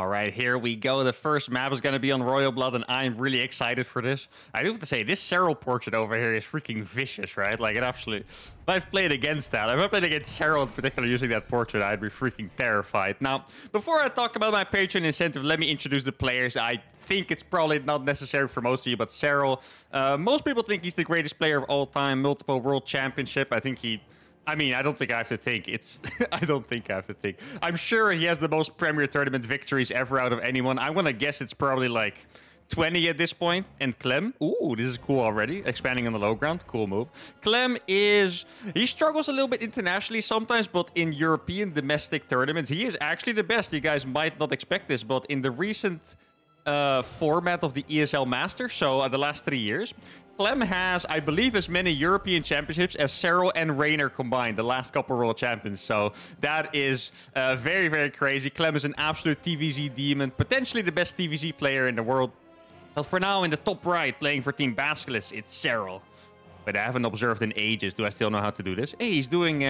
All right, here we go. The first map is going to be on Royal Blood, and I'm really excited for this. I do have to say, this Serral portrait over here is freaking vicious, right? Like, it absolutely... If I've played against that, if I played against Serral in particular using that portrait, I'd be freaking terrified. Now, before I talk about my Patreon incentive, let me introduce the players. I think it's probably not necessary for most of you, but Serral... most people think he's the greatest player of all time, multiple world championship. I mean, I don't think I have to think. I don't think I have to think. I'm sure he has the most Premier Tournament victories ever out of anyone. I want to guess it's probably like 20 at this point. And Clem, ooh, this is cool already. Expanding on the low ground, cool move. Clem is, he struggles a little bit internationally sometimes, but in European domestic tournaments, he is actually the best. You guys might not expect this, but in the recent format of the ESL Masters, so the last 3 years, Clem has, I believe, as many European championships as Serral and Reynor combined, the last couple world champions. So that is very, very crazy. Clem is an absolute TVZ demon, potentially the best TVZ player in the world. But for now, in the top right, playing for Team Basilisk, it's Serral. But I haven't observed in ages. Do I still know how to do this? Hey, he's doing...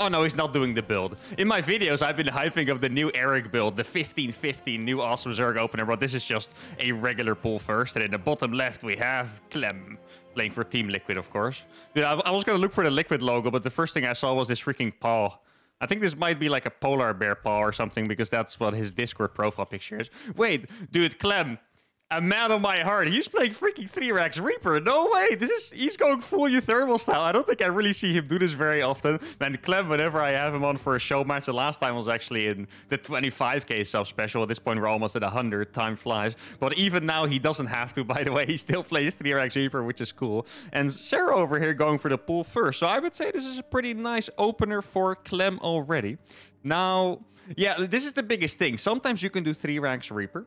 Oh, no, he's not doing the build. In my videos, I've been hyping up the new Eric build, the 15-15 new awesome Zerg opener, but this is just a regular pull first. And in the bottom left, we have Clem, playing for Team Liquid, of course. Dude, I was going to look for the Liquid logo, but the first thing I saw was this freaking paw. I think this might be like a polar bear paw or something, because that's what his Discord profile picture is. Wait, dude, Clem... A man of my heart. He's playing freaking 3-Rax Reaper. No way. He's going full uThermal style. I don't think I really see him do this very often. And Clem, whenever I have him on for a show match, the last time was actually in the 25k sub special. At this point, we're almost at 100. Time flies. But even now, he doesn't have to, by the way. He still plays 3-Rax Reaper, which is cool. And Serral over here going for the pull first. So I would say this is a pretty nice opener for Clem already. Now, yeah, this is the biggest thing. Sometimes you can do 3-Rax Reaper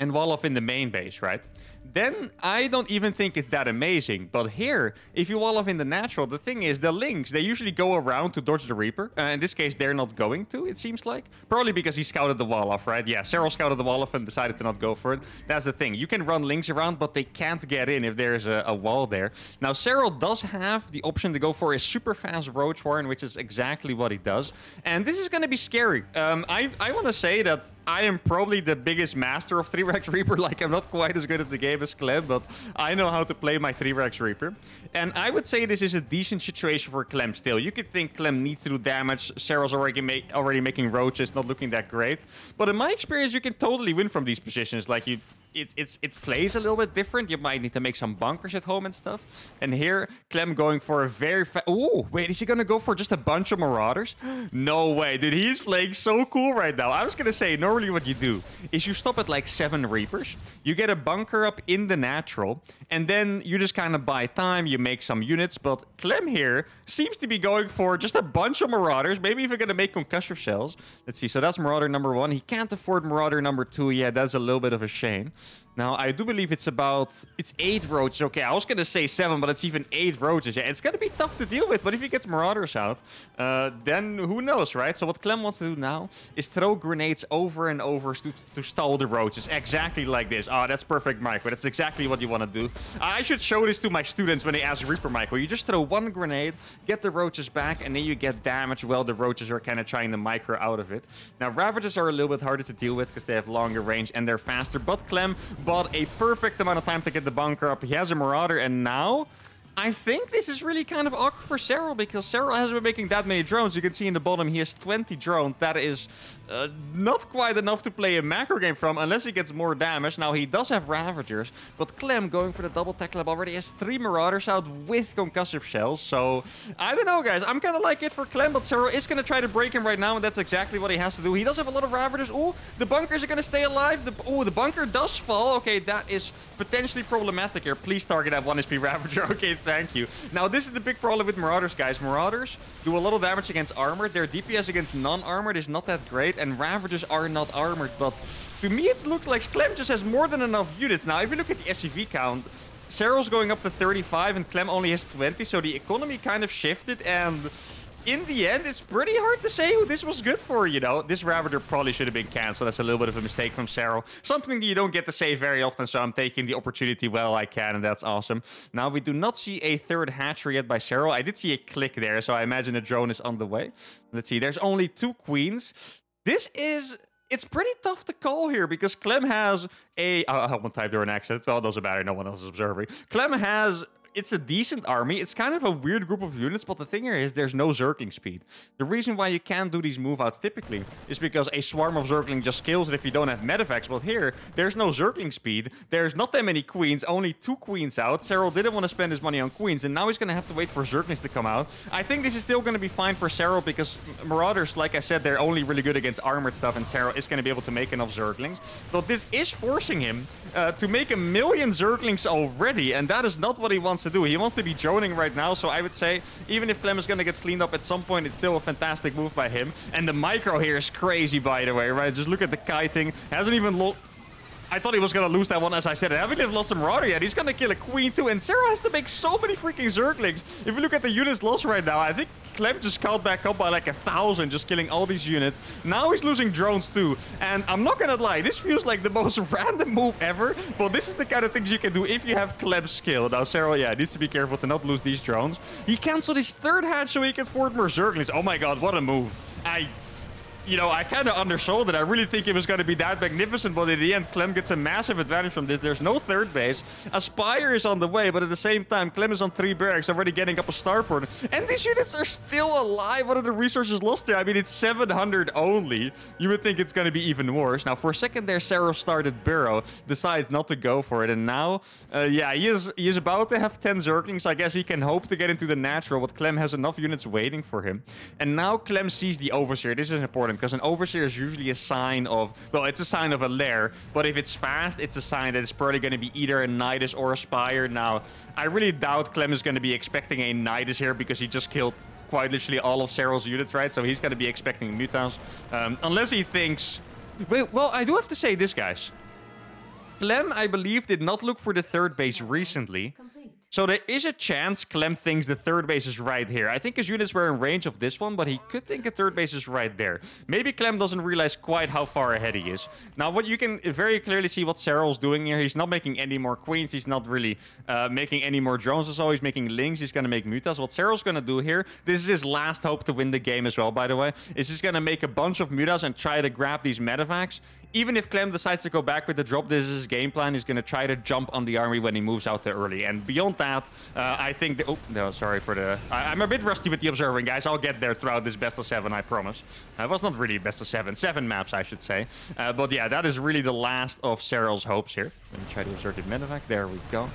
and wall off in the main base, right? Then I don't even think it's that amazing. But here, if you wall off in the natural, the thing is, the links, they usually go around to dodge the Reaper. In this case, they're not going to, it seems like. Probably because he scouted the wall off, right? Yeah, Serral scouted the wall off and decided to not go for it. That's the thing. You can run links around, but they can't get in if there's a wall there. Now, Serral does have the option to go for a super fast Roach Warren, which is exactly what he does. And this is going to be scary. I want to say that I am probably the biggest master of 3-Rax Reaper. Like, I'm not quite as good at the game as Clem, but I know how to play my 3-Rax Reaper. And I would say this is a decent situation for Clem still. You could think Clem needs to do damage. Serral's already making roaches, not looking that great. But in my experience, you can totally win from these positions. Like, it plays a little bit different. You might need to make some bunkers at home and stuff. And here, Clem going for a very fast... Ooh, wait, is he going to go for just a bunch of Marauders? No way, dude. He's playing so cool right now. I was going to say, normally what you do is you stop at like 7 Reapers. You get a bunker up in the natural. And then you just kind of buy time. You make some units. But Clem here seems to be going for just a bunch of Marauders. Maybe even going to make Concussive Shells. Let's see. So that's Marauder number 1. He can't afford Marauder number 2. Yeah, that's a little bit of a shame. Now, I do believe it's about... It's 8 roaches. Okay, I was going to say 7, but it's even 8 roaches. Yeah, it's going to be tough to deal with, but if he gets Marauders out, then who knows, right? So what Clem wants to do now is throw grenades over and over to stall the roaches. Exactly like this. Oh, that's perfect, Michael. That's exactly what you want to do. I should show this to my students when they ask Reaper, Michael. You just throw one grenade, get the roaches back, and then you get damage while the roaches are kind of trying to micro out of it. Now, Ravagers are a little bit harder to deal with because they have longer range and they're faster, but Clem... But a perfect amount of time to get the bunker up. He has a Marauder, and now I think this is really kind of awkward for Serral, because Serral hasn't been making that many drones. You can see in the bottom he has 20 drones. That is not quite enough to play a macro game from, unless he gets more damage. Now, he does have Ravagers, but Clem going for the double tackle up already has 3 Marauders out with Concussive Shells. So, I don't know, guys. I'm kind of like it for Clem, but Serral is going to try to break him right now, and that's exactly what he has to do. He does have a lot of Ravagers. Ooh, the bunkers are going to stay alive. The bunker does fall. Okay, that is potentially problematic here. Please target that 1 HP Ravager. Okay, thank you. Now, this is the big problem with Marauders, guys. Marauders do a lot of damage against armored. Their DPS against non-armored is not that great, and Ravagers are not armored. But to me, it looks like Clem just has more than enough units. Now, if you look at the SCV count, Serral's going up to 35, and Clem only has 20, so the economy kind of shifted, and... In the end, it's pretty hard to say who this was good for, you know. This Ravager probably should have been cancelled. That's a little bit of a mistake from Serral. Something that you don't get to say very often, so I'm taking the opportunity while I can, and that's awesome. Now, we do not see a third hatchery yet by Serral. I did see a click there, so I imagine a drone is on the way. Let's see, there's only 2 queens. This is... It's pretty tough to call here because Clem has a... I won't type there an accent. Well, it doesn't matter. No one else is observing. Clem has... It's a decent army. It's kind of a weird group of units, but the thing here is there's no Zergling speed. The reason why you can't do these move-outs typically is because a swarm of Zergling just kills it if you don't have medevacs. But here, there's no Zergling speed. There's not that many queens, only 2 queens out. Serral didn't want to spend his money on queens, and now he's going to have to wait for Zerglings to come out. I think this is still going to be fine for Serral because Marauders, like I said, they're only really good against armored stuff, and Serral is going to be able to make enough Zerglings. But this is forcing him to make 1 million Zerglings already, and that is not what he wants to do. He wants to be droning right now, so I would say even if Clem is going to get cleaned up at some point, it's still a fantastic move by him. And the micro here is crazy, by the way, right? Just look at the kiting. Hasn't even lost... I thought he was going to lose that one, as I said. I haven't even lost him Marauder yet. He's going to kill a queen too, and Serral has to make so many freaking Zerglings. If you look at the units lost right now, I think Clem just caught back up by like 1,000, just killing all these units. Now he's losing drones too, and I'm not gonna lie, this feels like the most random move ever, but this is the kind of things you can do if you have Clem's skill. Now Serral, yeah, needs to be careful to not lose these drones. He canceled his 3rd hatch so he can afford more Zerglings. Oh my god, what a move. You know, I kind of undersold it. I really think it was going to be that magnificent, but in the end, Clem gets a massive advantage from this. There's no 3rd base. Aspire is on the way, but at the same time, Clem is on 3 barracks, already getting up a starport. And these units are still alive. What are the resources lost there? I mean, it's 700 only. You would think it's going to be even worse. Now, for a second there, Serral started Burrow, decides not to go for it. And now, yeah, he is about to have 10 Zerglings. I guess he can hope to get into the natural, but Clem has enough units waiting for him. And now Clem sees the Overseer. This is important, because an Overseer is usually a sign of, well, it's a sign of a lair, but if it's fast, it's a sign that it's probably going to be either a Nidus or a Spire. Now, I really doubt Clem is going to be expecting a Nidus here, because he just killed quite literally all of Serral's units, right? So he's going to be expecting Mutants, unless he thinks... Wait, well, I do have to say this, guys. Clem, I believe, did not look for the 3rd base recently. So there is a chance Clem thinks the 3rd base is right here. I think his units were in range of this one, but he could think a 3rd base is right there. Maybe Clem doesn't realize quite how far ahead he is. Now, what you can very clearly see what Serral's doing here. He's not making any more queens. He's not really making any more drones. He's always making links. He's going to make mutas. What Serral's going to do here, this is his last hope to win the game as well, by the way, is he's going to make a bunch of mutas and try to grab these medevacs. Even if Clem decides to go back with the drop, this is his game plan. He's going to try to jump on the army when he moves out there early. And beyond that, I think... Oh, no, sorry for the... I'm a bit rusty with the observing, guys. I'll get there throughout this best of 7, I promise. It was not really best of 7. 7 maps, I should say. But yeah, that is really the last of Serral's hopes here. Let me try to observe the medevac. There we go.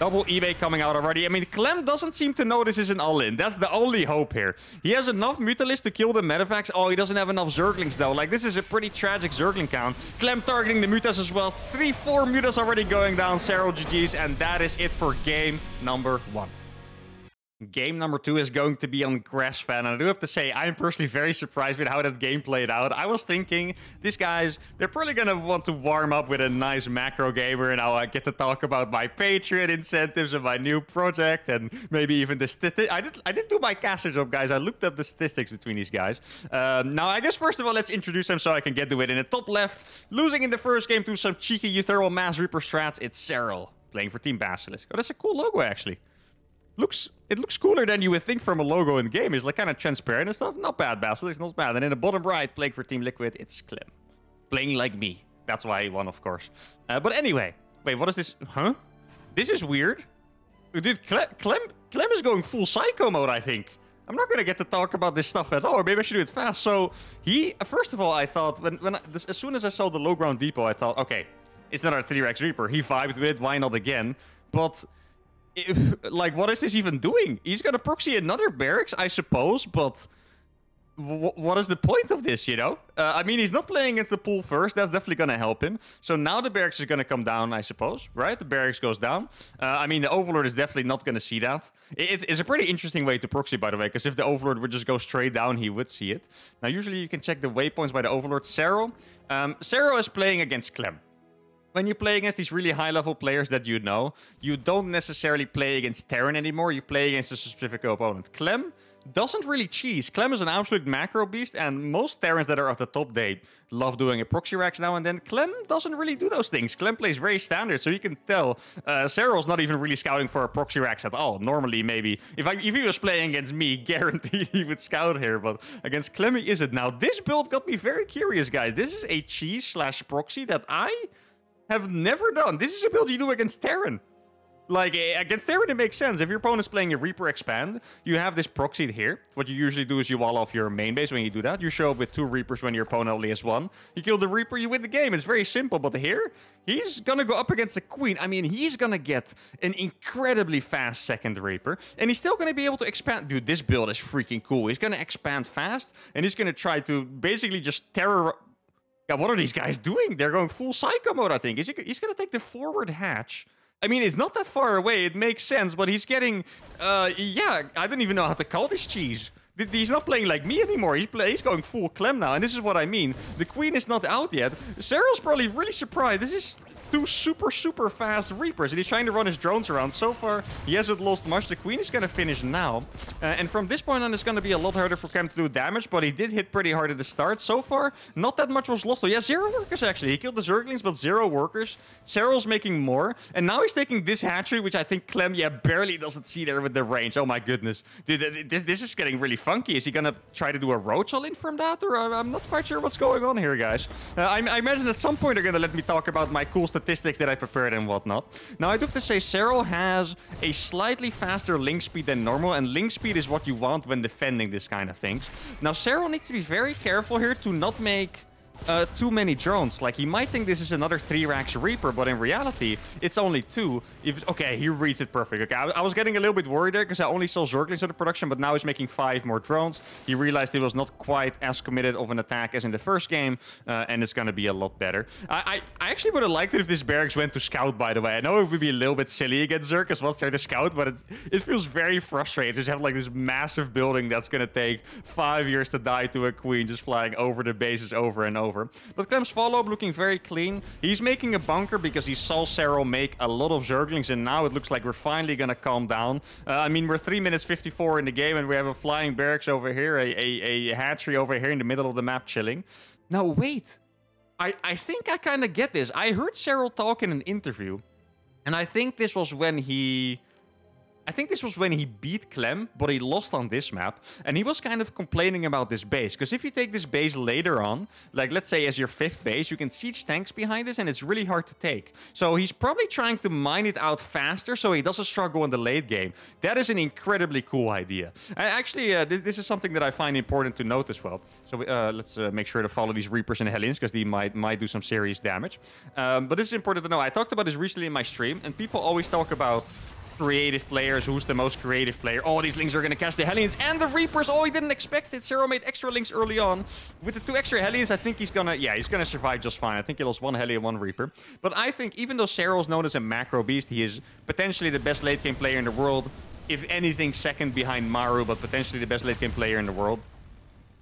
Double eBay coming out already. I mean, Clem doesn't seem to know this is an all-in. That's the only hope here. He has enough Mutalists to kill the Medevacs. Oh, he doesn't have enough Zerglings, though. Like, this is a pretty tragic Zergling count. Clem targeting the Mutas as well. 3-4 Mutas already going down. Serral GG's, and that is it for game number 1. Game number 2 is going to be on Grassfan, and I do have to say I'm personally very surprised with how that game played out. I was thinking these guys, they're probably gonna want to warm up with a nice macro gamer, and I'll get to talk about my Patreon incentives and my new project, and maybe even the statistics. I did do my caster job, guys. I looked up the statistics between these guys. Now I guess first of all let's introduce them so I can get to it. In the top left, losing in the 1st game to some cheeky uThermal Mass Reaper strats, it's Serral playing for Team Basilisk. Oh, that's a cool logo actually. It looks cooler than you would think from a logo in the game. It's like kind of transparent and stuff. Not bad, Basilisk, not bad. And in the bottom right, playing for Team Liquid, it's Clem. Playing like me. That's why he won, of course. But anyway, wait, what is this? Huh? This is weird. Dude, Clem is going full psycho mode, I think. I'm not going to get to talk about this stuff at all, or maybe I should do it fast. So he, first of all, I thought, as soon as I saw the low ground depot, I thought, okay, it's not our 3x Reaper. He vibed with it, why not again? But... like, what is this even doing? He's gonna proxy another barracks, I suppose, but what is the point of this, you know? I mean, he's not playing against the pool first. That's definitely gonna help him. So now the barracks is gonna come down, I suppose, right? The barracks goes down. I mean, the Overlord is definitely not gonna see that. It's a pretty interesting way to proxy, by the way, because if the Overlord would just go straight down, he would see it. Now, usually you can check the waypoints by the Overlord. Serral. Serral is playing against Clem. When you play against these really high-level players that you know, you don't necessarily play against Terran anymore. You play against a specific opponent. Clem doesn't really cheese. Clem is an absolute macro beast, and most Terrans that are at the top, they love doing a proxy racks now and then. Clem doesn't really do those things. Clem plays very standard, so you can tell Serral's not even really scouting for a proxy racks at all. Normally, maybe, if he was playing against me, guaranteed he would scout here, but against Clem he isn't. Now, this build got me very curious, guys. This is a cheese slash proxy that I have never done. This is a build you do against Terran. Like, against Terran, it makes sense. If your opponent's playing a Reaper Expand, you have this proxied here. What you usually do is you wall off your main base when you do that. You show up with 2 Reapers when your opponent only has 1. You kill the Reaper, you win the game. It's very simple, but here, he's gonna go up against the Queen. I mean, he's gonna get an incredibly fast second Reaper, and he's still gonna be able to expand. Dude, this build is freaking cool. He's gonna expand fast, and he's gonna try to basically just terrorize... Yeah, what are these guys doing? They're going full psycho mode, I think. He's gonna take the forward hatch. I mean, it's not that far away. It makes sense, but he's getting... yeah, I don't even know how to call this cheese. He's not playing like me anymore. He's going full Clem now, and this is what I mean. The Queen is not out yet. Serral's probably really surprised. This is 2 super, super fast Reapers, and he's trying to run his drones around. So far, he hasn't lost much. The Queen is going to finish now, and from this point on, it's going to be a lot harder for Clem to do damage, but he did hit pretty hard at the start. So far, not that much was lost. So yeah, 0 workers, actually. He killed the Zerglings, but 0 workers. Serral's making more, and now he's taking this hatchery, which I think Clem, yeah, barely doesn't see there with the range. Oh my goodness. Dude, this is getting really funky. Is he gonna try to do a roach all in from that, or I'm not quite sure what's going on here, guys. I imagine at some point they're gonna let me talk about my cool statistics that I prepared and whatnot. Now, I do have to say, Serral has a slightly faster link speed than normal, and link speed is what you want when defending this kind of things. Now, Serral needs to be very careful here to not make too many drones. Like, he might think this is another 3 racks Reaper, but in reality, it's only 2. Okay, he reads it perfect. Okay, I was getting a little bit worried there because I only saw Zerglings in the production, but now he's making 5 more drones. He realized he was not quite as committed of an attack as in the first game, and it's going to be a lot better. I actually would have liked it if this barracks went to scout, by the way. I know it would be a little bit silly against Zerg because once they're to scout, but it feels very frustrating. Just have like this massive building that's going to take 5 years to die to a queen, just flying over the bases over and over. But Clem's follow-up looking very clean. He's making a bunker because he saw Serral make a lot of Zerglings, and now it looks like we're finally going to calm down. I mean, we're 3 minutes 54 in the game, and we have a flying barracks over here, a hatchery over here in the middle of the map chilling. Now, wait. I think I kind of get this. I heard Serral talk in an interview, and I think this was when he... I think this was when he beat Clem, but he lost on this map. And he was kind of complaining about this base. Because if you take this base later on, like let's say as your 5th base, you can siege tanks behind this and it's really hard to take. So he's probably trying to mine it out faster so he doesn't struggle in the late game. That is an incredibly cool idea. And actually, this is something that I find important to note as well. So let's make sure to follow these Reapers and Hellions because they might do some serious damage. But this is important to know. I talked about this recently in my stream, and people always talk about... creative players. Who's the most creative player? Oh, these Links are going to catch the Hellions and the Reapers. Oh, he didn't expect it. Serral made extra Links early on. With the 2 extra Hellions, I think he's going to survive just fine. I think he lost 1 Hellion and 1 Reaper. But I think even though Serral's known as a macro beast, he is potentially the best late game player in the world. If anything, second behind Maru, but potentially the best late game player in the world.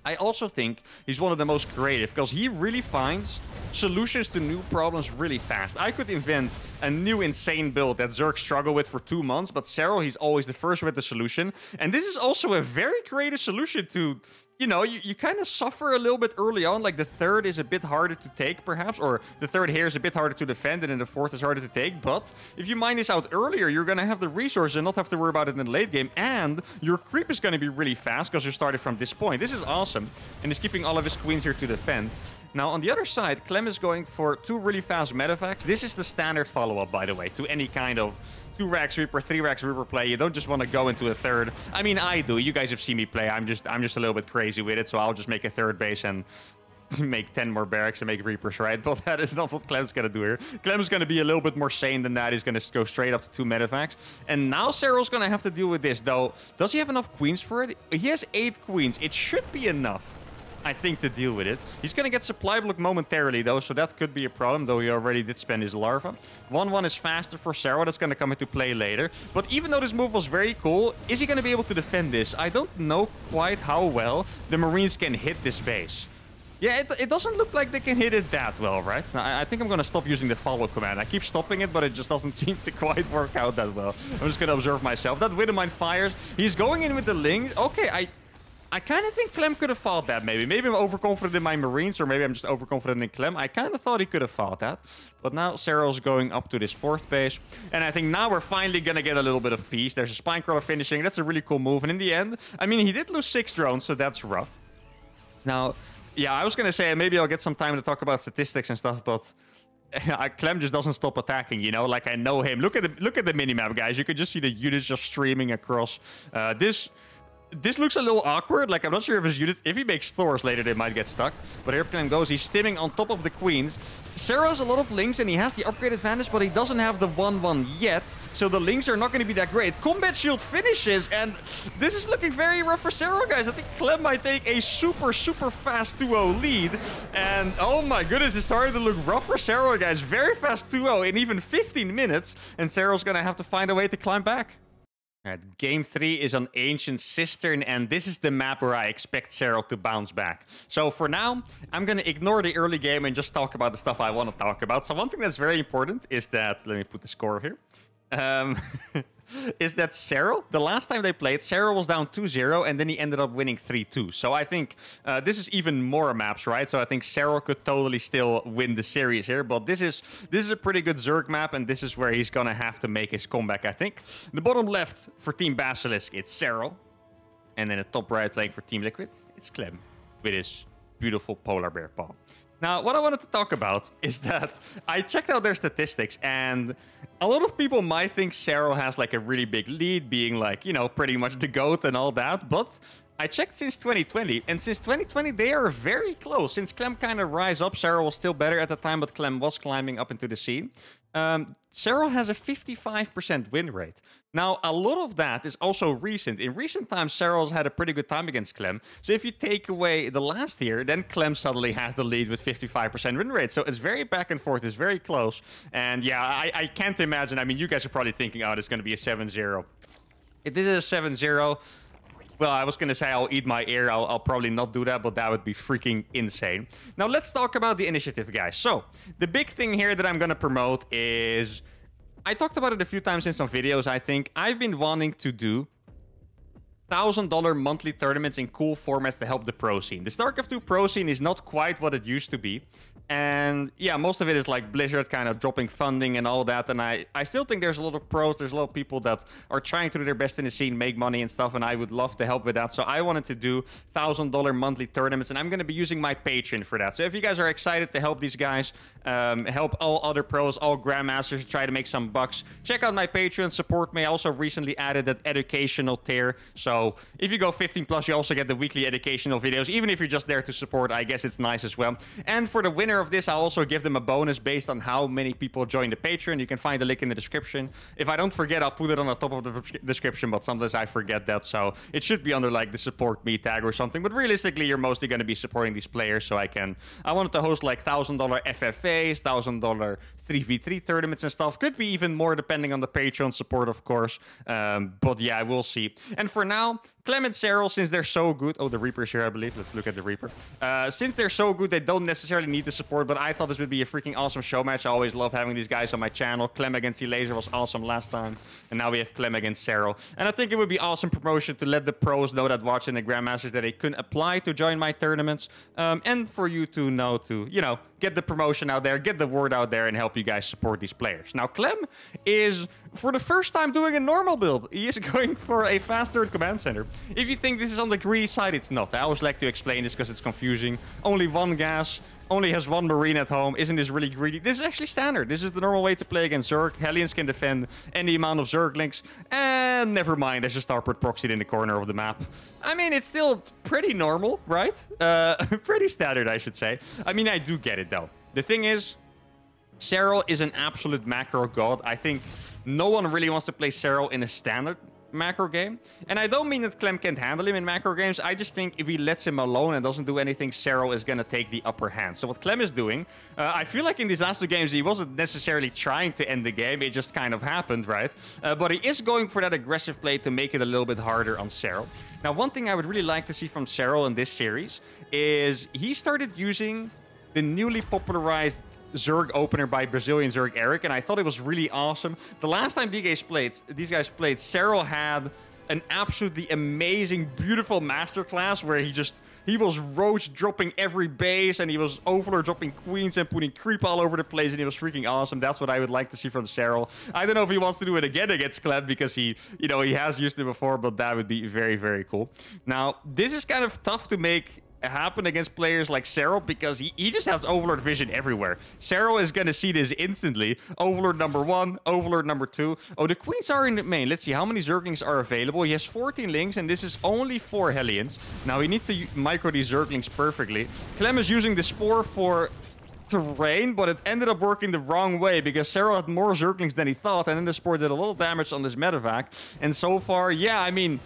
I also think he's one of the most creative because he really finds solutions to new problems really fast. I could invent a new insane build that Zerg struggled with for 2 months, but Serral, he's always the first with the solution. And this is also a very creative solution to... You know, you kind of suffer a little bit early on. Like, the 3rd is a bit harder to take, perhaps. Or the 3rd here is a bit harder to defend, and then the 4th is harder to take. But if you mine this out earlier, you're going to have the resources and not have to worry about it in the late game. And your creep is going to be really fast, because you started from this point. This is awesome. And he's keeping all of his queens here to defend. Now, on the other side, Clem is going for 2 really fast medevacs. This is the standard follow-up, by the way, to any kind of... 2 racks Reaper, 3 racks Reaper play. You don't just want to go into a 3rd. I mean, I do. You guys have seen me play. I'm just a little bit crazy with it, so I'll just make a 3rd base and make 10 more barracks and make Reapers, right? But that is not what Clem's going to do here. Clem's going to be a little bit more sane than that. He's going to go straight up to 2 medevacs. And now Serral's going to have to deal with this, though. Does he have enough queens for it? He has 8 queens. It should be enough, I think, to deal with it. He's going to get supply block momentarily, though, so that could be a problem, though he already did spend his larva. 1-1 is faster for Serral. That's going to come into play later. But even though this move was very cool, is he going to be able to defend this? I don't know quite how well the Marines can hit this base. Yeah, it doesn't look like they can hit it that well, right? Now, I think I'm going to stop using the follow command. I keep stopping it, but it just doesn't seem to quite work out that well. I'm just going to observe myself. That Widowmine fires. He's going in with the Ling. Okay, I kind of think Clem could have fought that, maybe. Maybe I'm overconfident in my Marines, or maybe I'm just overconfident in Clem. I kind of thought he could have fought that. But now Serral's going up to this fourth base. And I think now we're finally going to get a little bit of peace. There's a Spinecrawler finishing. That's a really cool move. And in the end, I mean, he did lose 6 drones, so that's rough. Now, yeah, I was going to say, maybe I'll get some time to talk about statistics and stuff, but Clem just doesn't stop attacking, you know? Like, I know him. Look at the minimap, guys. You could just see the units just streaming across. This looks a little awkward. Like, I'm not sure if his unit, if he makes Thors later, they might get stuck. But here Clem goes. He's stimming on top of the Queens. Serral has a lot of Lynx, and he has the upgrade advantage, but he doesn't have the 1-1 yet. So the Lynx are not going to be that great. Combat Shield finishes, and this is looking very rough for Serral, guys. I think Clem might take a super, super fast 2-0 lead. And, oh my goodness, it's starting to look rough for Serral, guys. Very fast 2-0 in even 15 minutes. And Serral's going to have to find a way to climb back. Right, game 3 is on Ancient Cistern, and this is the map where I expect Serral to bounce back. So for now, I'm going to ignore the early game and just talk about the stuff I want to talk about. So one thing that's very important is that, let me put the score here, is that Serral, the last time they played, Serral was down 2-0, and then he ended up winning 3-2. So I think this is even more maps, right? So I think Serral could totally still win the series here, but this is a pretty good Zerg map, and this is where he's going to have to make his comeback, I think. The bottom left for Team Basilisk, it's Serral. And then the top right playing for Team Liquid, it's Clem with his beautiful polar bear paw. Now, what I wanted to talk about is that I checked out their statistics, and a lot of people might think Serral has like a really big lead, being like, you know, pretty much the GOAT and all that, but I checked since 2020, and since 2020 they are very close. Since Clem kind of rise up, Serral was still better at the time, but Clem was climbing up into the scene. Serral has a 55% win rate. Now, a lot of that is also recent. In recent times, Serral's had a pretty good time against Clem. So if you take away the last year, then Clem suddenly has the lead with 55% win rate. So it's very back and forth. It's very close. And yeah, I can't imagine. I mean, you guys are probably thinking, oh, it's going to be a 7-0. If this is a 7-0... well, I was going to say I'll eat my ear. I'll probably not do that, but that would be freaking insane. Now, let's talk about the initiative, guys. So, the big thing here that I'm going to promote is... I talked about it a few times in some videos, I think. I've been wanting to do $1,000 monthly tournaments in cool formats to help the pro scene. The StarCraft 2 pro scene is not quite what it used to be. And yeah, most of it is like Blizzard kind of dropping funding and all that. And I still think there's a lot of pros. There's a lot of people that are trying to do their best in the scene, make money and stuff. And I would love to help with that. So I wanted to do $1,000 monthly tournaments. And I'm going to be using my Patreon for that. So if you guys are excited to help these guys, help all other pros, all grandmasters, try to make some bucks, check out my Patreon, support me. I also recently added that educational tier. So if you go 15+, you also get the weekly educational videos. Even if you're just there to support, I guess it's nice as well. And for the winner of this, I'll also give them a bonus based on how many people join the Patreon. You can find the link in the description. If I don't forget, I'll put it on the top of the description, but sometimes I forget that, so it should be under like the support me tag or something. But realistically, you're mostly going to be supporting these players, so I wanted to host like $1,000 FFAs, $1,000 3v3 tournaments and stuff. Could be even more depending on the Patreon support, of course. But yeah, we'll see. And for now, Clem and Serral, since they're so good... oh, the Reaper's here, I believe. Let's look at the Reaper. Since they're so good, they don't necessarily need the support, but I thought this would be a freaking awesome show match. I always love having these guys on my channel. Clem against Elazer was awesome last time, and now we have Clem against Serral. And I think it would be awesome promotion to let the pros know that watching the Grandmasters that they couldn't apply to join my tournaments, and for you to know to, you know, get the promotion out there, get the word out there, and help you guys support these players. Now, Clem is, for the first time, doing a normal build. He is going for a fast third command center. If you think this is on the greedy side, it's not. I always like to explain this because it's confusing. Only one gas, only has one Marine at home. Isn't this really greedy? This is actually standard. This is the normal way to play against Zerg. Hellions can defend any amount of Zerg links. And never mind, there's a starport proxied in the corner of the map. I mean, it's still pretty normal, right? Pretty standard, I should say. I mean, I do get it, though. The thing is, Serral is an absolute macro god. I think no one really wants to play Serral in a standard. macro game. And I don't mean that Clem can't handle him in macro games. I just think if he lets him alone and doesn't do anything, Serral is going to take the upper hand. So what Clem is doing, I feel like in these last two games, he wasn't necessarily trying to end the game. It just kind of happened, right? But he is going for that aggressive play to make it a little bit harder on Serral. Now, one thing I would really like to see from Serral in this series is he started using the newly popularized Zerg opener by Brazilian Zerg Eric, and I thought it was really awesome. The last time these guys played, Serral had an absolutely amazing, beautiful masterclass where he was roach dropping every base, and he was overlord dropping queens and putting creep all over the place, and he was freaking awesome. That's what I would like to see from Serral. I don't know if he wants to do it again against Clem because he has used it before, but that would be very, very cool. Now, this is kind of tough to make happen against players like Serral because he just has Overlord vision everywhere. Serral is going to see this instantly. Overlord number one, Overlord number two. Oh, the queens are in the main. Let's see how many Zerglings are available. He has 14 links, and this is only 4 Hellions. Now, he needs to micro these Zerglings perfectly. Clem is using the Spore for terrain, but it ended up working the wrong way because Serral had more Zerglings than he thought, and then the Spore did a little damage on this Medivac. And so far, yeah, I mean,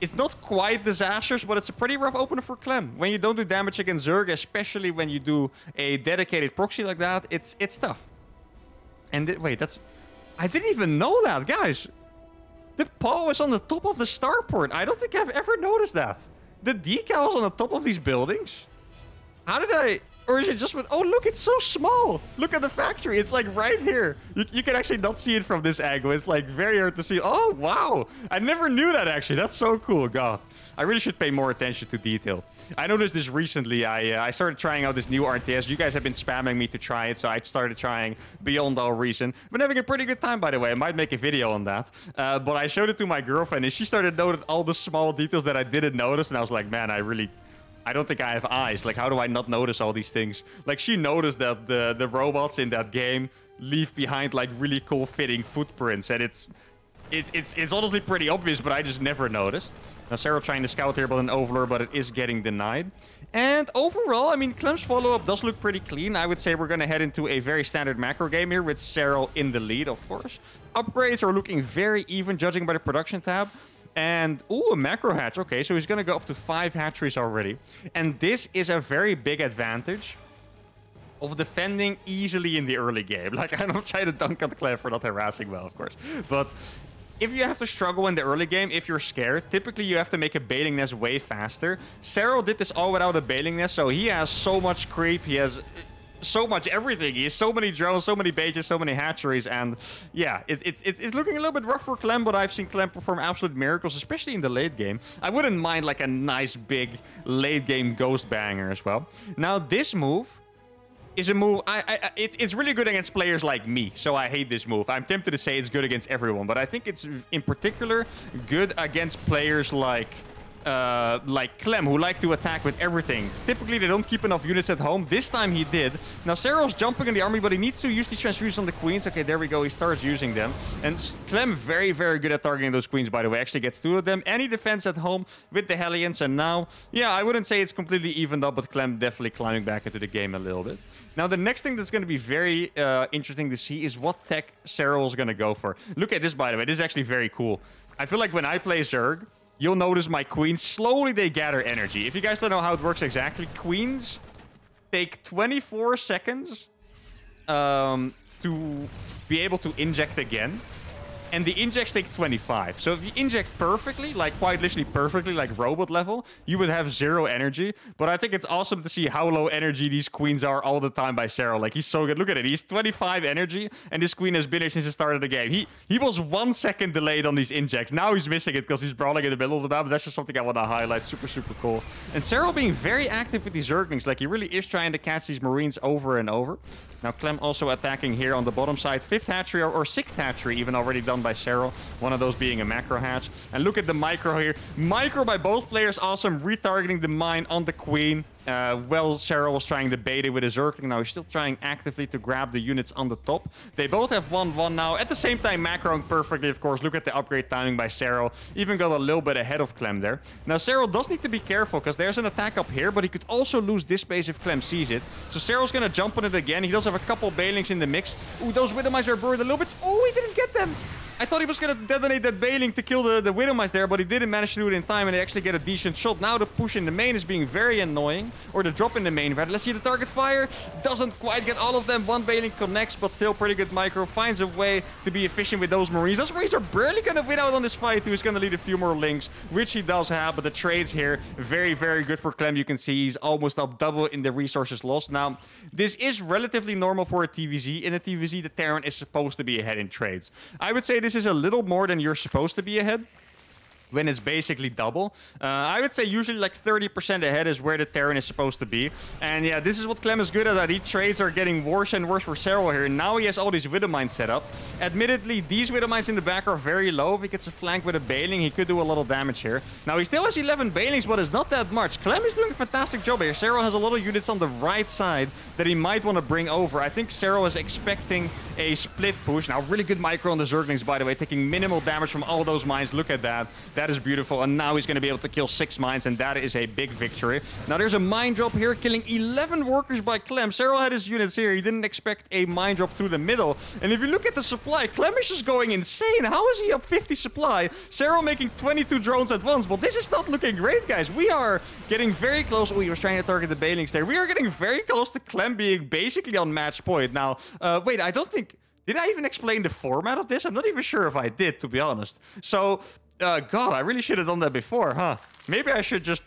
it's not quite disastrous, but it's a pretty rough opener for Clem. When you don't do damage against Zerg, especially when you do a dedicated proxy like that, it's tough. And wait, that's... I didn't even know that, guys. The paw is on the top of the starport. I don't think I've ever noticed that. The decal is on the top of these buildings. How did I... Or is it just... Oh, look, it's so small. Look at the factory. It's, like, right here. You can actually not see it from this angle. It's, like, very hard to see. Oh, wow. I never knew that, actually. That's so cool. God. I really should pay more attention to detail. I noticed this recently. I started trying out this new RTS. You guys have been spamming me to try it, so I started trying Beyond All Reason. I've been having a pretty good time, by the way. I might make a video on that. But I showed it to my girlfriend, and she started noting all the small details that I didn't notice. And I was like, man, I don't think I have eyes. Like, how do I not notice all these things? Like, she noticed that the robots in that game leave behind, like, really cool fitting footprints. And it's honestly pretty obvious, but I just never noticed. Now, Serral trying to scout here, but an overlord, but it is getting denied. And overall, I mean, Clem's follow-up does look pretty clean. I would say we're going to head into a very standard macro game here with Serral in the lead, of course. Upgrades are looking very even, judging by the production tab. And, ooh, a macro hatch. Okay, so he's going to go up to 5 hatcheries already. And this is a very big advantage of defending easily in the early game. Like, I'm not trying to dunk on Clem for not harassing well, of course. But if you have to struggle in the early game, if you're scared, typically you have to make a baiting nest way faster. Serral did this all without a baiting nest, so he has so much creep. He has so much everything. He has so many drones, so many bases, so many hatcheries, and yeah, it's looking a little bit rough for Clem, but I've seen Clem perform absolute miracles, especially in the late game. I wouldn't mind like a nice big late game ghost banger as well. Now this move is a move it's really good against players like me, so I hate this move. I'm tempted to say it's good against everyone, but I think it's in particular good against players like Clem, who like to attack with everything. Typically, they don't keep enough units at home. This time he did. Now, Serral's jumping in the army, but he needs to use the transfusions on the queens. Okay, there we go. He starts using them. And Clem, very, very good at targeting those queens, by the way. Actually gets 2 of them. Any defense at home with the Hellions. And now, yeah, I wouldn't say it's completely evened up, but Clem definitely climbing back into the game a little bit. Now, the next thing that's going to be very interesting to see is what tech Serral is going to go for. Look at this, by the way. This is actually very cool. I feel like when I play Zerg, you'll notice my queens, slowly they gather energy. If you guys don't know how it works exactly, queens take 24 seconds to be able to inject again. And the injects take 25. So if you inject perfectly, like quite literally perfectly, like robot level, you would have 0 energy. But I think it's awesome to see how low energy these queens are all the time by Serral. Like, he's so good. Look at it. He's 25 energy, and this queen has been here since the start of the game. He was 1 second delayed on these injects. Now he's missing it because he's brawling in the middle of the map. That's just something I want to highlight. Super, super cool. And Serral being very active with these Zerglings. Like, he really is trying to catch these Marines over and over. Now, Clem also attacking here on the bottom side. 5th hatchery, or 6th hatchery even already done by Serral. One of those being a macro hatch. And look at the micro here. Micro by both players. Awesome. Retargeting the mine on the queen. Well, Serral was trying to bait it with a Zergling. Now he's still trying actively to grab the units on the top. They both have 1-1 now. At the same time, macroing perfectly, of course. Look at the upgrade timing by Serral. Even got a little bit ahead of Clem there. Now, Serral does need to be careful because there's an attack up here, but he could also lose this space if Clem sees it. So Serral's going to jump on it again. He does have a couple bailings in the mix. Ooh, those Widowmines are buried a little bit. Oh, he didn't get them. I I thought he was gonna detonate that Veiling to kill the Widow Mice there, but he didn't manage to do it in time and they actually get a decent shot. Now the push in the main is being very annoying, or the drop in the main rather. Let's see the target fire. Doesn't quite get all of them. One Veiling connects, but still pretty good micro. Finds a way to be efficient with those Marines. Those Marines are barely gonna win out on this fight. He's gonna lead a few more links, which he does have, but the trades here, very, very good for Clem. You can see he's almost up double in the resources lost. Now, this is relatively normal for a TVZ. In a TVZ, the Terran is supposed to be ahead in trades. I would say this is a little more than you're supposed to be ahead, when it's basically double. I would say usually like 30% ahead is where the Terran is supposed to be. And yeah, this is what Clem is good at. These trades are getting worse and worse for Serral here. Now he has all these Widow Mines set up. Admittedly, these Widow Mines in the back are very low. If he gets a flank with a Bailing, he could do a lot of damage here. Now he still has 11 Bailings, but it's not that much. Clem is doing a fantastic job here. Serral has a lot of units on the right side that he might want to bring over. I think Serral is expecting a split push. Now, really good micro on the Zerglings, by the way, taking minimal damage from all those mines. Look at that. That is beautiful, and now he's going to be able to kill 6 mines, and that is a big victory. Now, there's a mine drop here, killing 11 workers by Clem. Serral had his units here. He didn't expect a mine drop through the middle. And if you look at the supply, Clem is just going insane. How is he up 50 supply? Serral making 22 drones at once, but this is not looking great, guys. We are getting very close. Oh, he was trying to target the Bailings there. We are getting very close to Clem being basically on match point. Now, wait, I don't think... Did I even explain the format of this? I'm not even sure if I did, to be honest. So... God, I really should have done that before, huh? Maybe I should just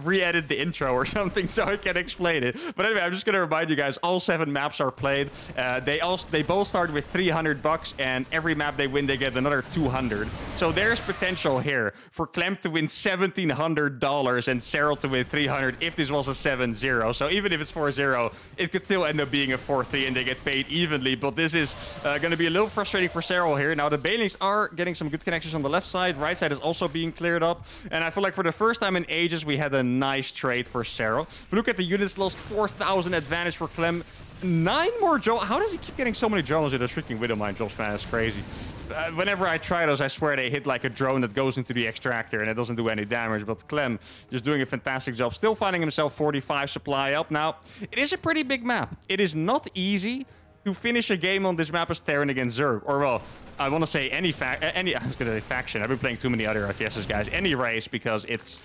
re-edit the intro or something so I can explain it. But anyway, I'm just going to remind you guys, all 7 maps are played. They both start with 300 bucks, and every map they win, they get another 200. So there's potential here for Clem to win $1,700 and Serral to win 300 if this was a 7-0. So even if it's 4-0, it could still end up being a 4-3 and they get paid evenly. But this is going to be a little frustrating for Serral here. Now, the Bailings are getting some good connections on the left side. Right side is also being cleared up. And I feel like for the first time in ages, we had a nice trade for Serral. If we look at the units lost, 4,000 advantage for Clem. 9 more drones. How does he keep getting so many drones with those freaking Widow Mine drops, man? It's crazy. Whenever I try those, I swear they hit like a drone that goes into the extractor and it doesn't do any damage. But Clem just doing a fantastic job. Still finding himself 45 supply up. Now, it is a pretty big map. It is not easy to finish a game on this map as Terran against Zerg. Or, well, I want to say I was going to say faction. I've been playing too many other RTSs, guys. Any race, because it's...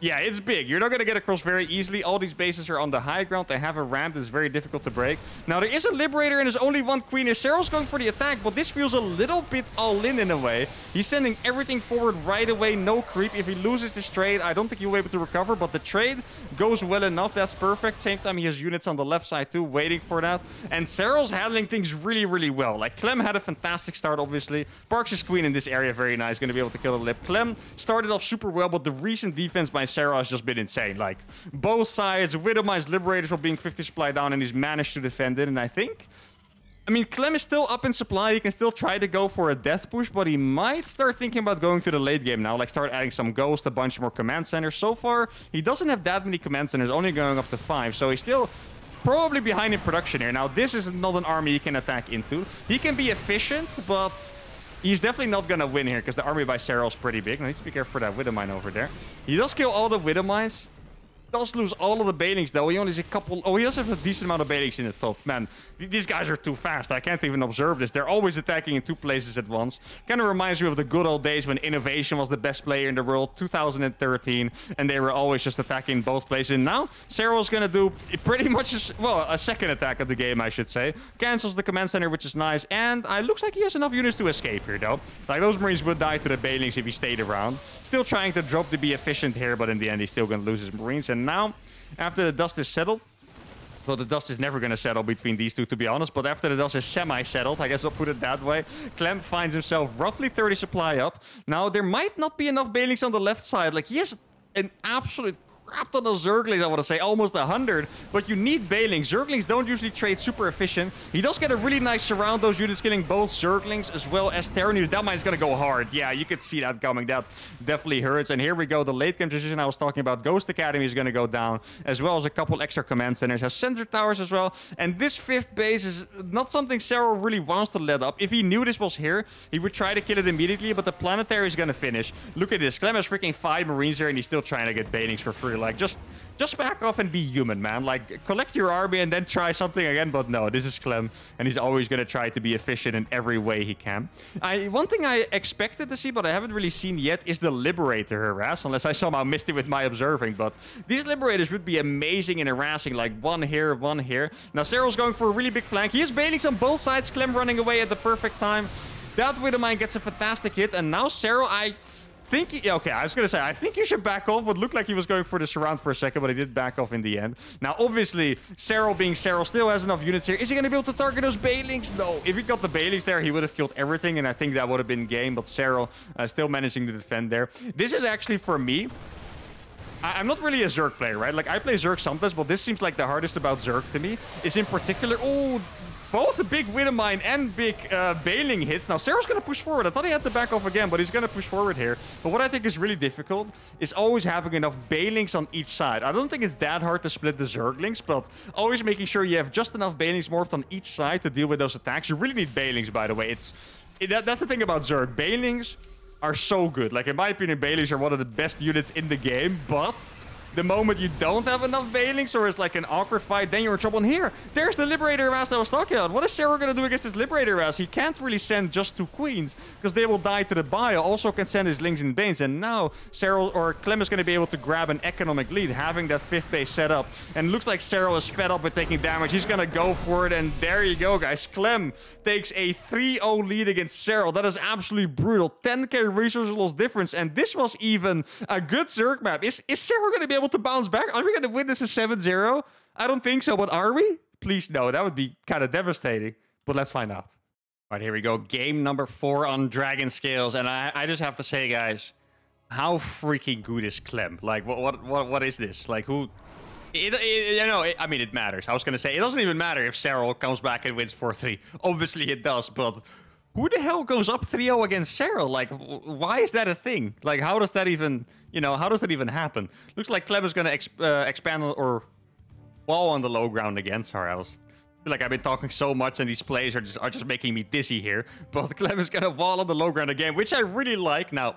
Yeah, it's big. You're not going to get across very easily. All these bases are on the high ground. They have a ramp that's very difficult to break. Now, there is a Liberator and there's only one Queen. Serral's going for the attack, but this feels a little bit all-in a way. He's sending everything forward right away. No creep. If he loses this trade, I don't think he'll be able to recover, but the trade goes well enough. That's perfect. Same time, he has units on the left side too, waiting for that. And Serral's handling things really, really well. Like, Clem had a fantastic start, obviously. Parks his Queen in this area. Very nice. Going to be able to kill the Lip. Clem started off super well, but the recent defense by Serral has just been insane. Like, both sides, Widow Mines, Liberators were being 50 supply down, and he's managed to defend it. And I mean, Clem is still up in supply. He can still try to go for a death push, but he might start thinking about going to the late game now. Like, start adding some Ghosts, a bunch more Command Centers. So far, he doesn't have that many Command Centers, only going up to 5. So he's still probably behind in production here. Now, this is not an army he can attack into. He can be efficient, but... he's definitely not going to win here because the army by Serral is pretty big. Now, he needs to be careful for that Widow Mine over there. He does kill all the Widow Mines. Does lose all of the Bailings, though. He only has a couple... Oh, he does have a decent amount of Bailings in the top. Man, these guys are too fast. I can't even observe this. They're always attacking in two places at once. Kind of reminds me of the good old days when Innovation was the best player in the world, 2013, and they were always just attacking both places. And now, Serral's going to do pretty much... well, a second attack of the game, I should say. Cancels the Command Center, which is nice. And it looks like he has enough units to escape here, though. Like, those Marines would die to the Bailings if he stayed around. Still trying to drop to be efficient here, but in the end, he's still going to lose his Marines. And now, after the dust is settled... well, the dust is never going to settle between these two, to be honest. But after the dust is semi-settled, I guess I'll put it that way, Clem finds himself roughly 30 supply up. Now, there might not be enough Bailings on the left side. Like, he has an absolute... crapped on those Zerglings, I want to say. Almost 100. But you need Bailings. Zerglings don't usually trade super efficient. He does get a really nice surround. Those units killing both Zerglings as well as Terran. That mine's going to go hard. Yeah, you could see that coming. That definitely hurts. And here we go. The late game decision I was talking about. Ghost Academy is going to go down. As well as a couple extra Command Centers. Has sensor towers as well. And this 5th base is not something Serral really wants to let up. If he knew this was here, he would try to kill it immediately. But the planetary is going to finish. Look at this. Clem has freaking 5 Marines here and he's still trying to get Bailings for free. Like, just back off and be human, man. Like, collect your army and then try something again. But no, this is Clem, and he's always going to try to be efficient in every way he can. One thing I expected to see, but I haven't really seen yet, is the Liberator harass, unless I somehow missed it with my observing. But these Liberators would be amazing in harassing, like one here, one here. Now, Serral's going for a really big flank. He is bailings on both sides. Clem running away at the perfect time. That Widowmine gets a fantastic hit, and now Serral, I think you should back off. What looked like he was going for the surround for a second, but he did back off in the end. Now, obviously, Serral being Serral still has enough units here. Is he going to be able to target those Baelings? No. If he got the Baelings there, he would have killed everything, and I think that would have been game. But Serral still managing to defend there. This is actually, for me, I'm not really a Zerg player, right? Like, I play Zerg sometimes, but this seems like the hardest about Zerg to me. Is in particular... Oh... Both a big Widowmine and big Bailing hits. Now, Serral's going to push forward. I thought he had to back off again, but he's going to push forward here. But what I think is really difficult is always having enough Bailings on each side. I don't think it's that hard to split the Zerglings, but always making sure you have just enough Bailings morphed on each side to deal with those attacks. You really need Bailings, by the way. That's the thing about Zerg. Bailings are so good. Like, in my opinion, Bailings are one of the best units in the game, but... the moment you don't have enough Baelings or it's like an awkward fight, then you're in trouble. And here, there's the Liberator Rass that I was talking about. What is Serral going to do against this Liberator Rass? He can't really send just two Queens because they will die to the bio. Also can send his Lings and Banes. And now Serral or Clem is going to be able to grab an economic lead, having that fifth base set up. And it looks like Serral is fed up with taking damage. He's going to go for it. And there you go, guys. Clem takes a 3-0 lead against Serral. That is absolutely brutal. 10k resource loss difference. And this was even a good Zerg map. Is Serral going to be able to bounce back? Are we going to win this a 7-0? I don't think so, but are we? Please no, that would be kind of devastating, but let's find out. All right, here we go. Game number 4 on Dragon Scales, and I just have to say, guys, how freaking good is Clem? Like, what is this? Like, who... it matters. I was going to say, it doesn't even matter if Serral comes back and wins 4-3. Obviously it does, but... who the hell goes up 3-0 against Serral? Like, why is that a thing? Like, how does that even, you know, how does that even happen? Looks like Clem is going to expand or wall on the low ground again. Sorry, I feel like I've been talking so much and these plays are just making me dizzy here. But Clem is going to wall on the low ground again, which I really like. Now,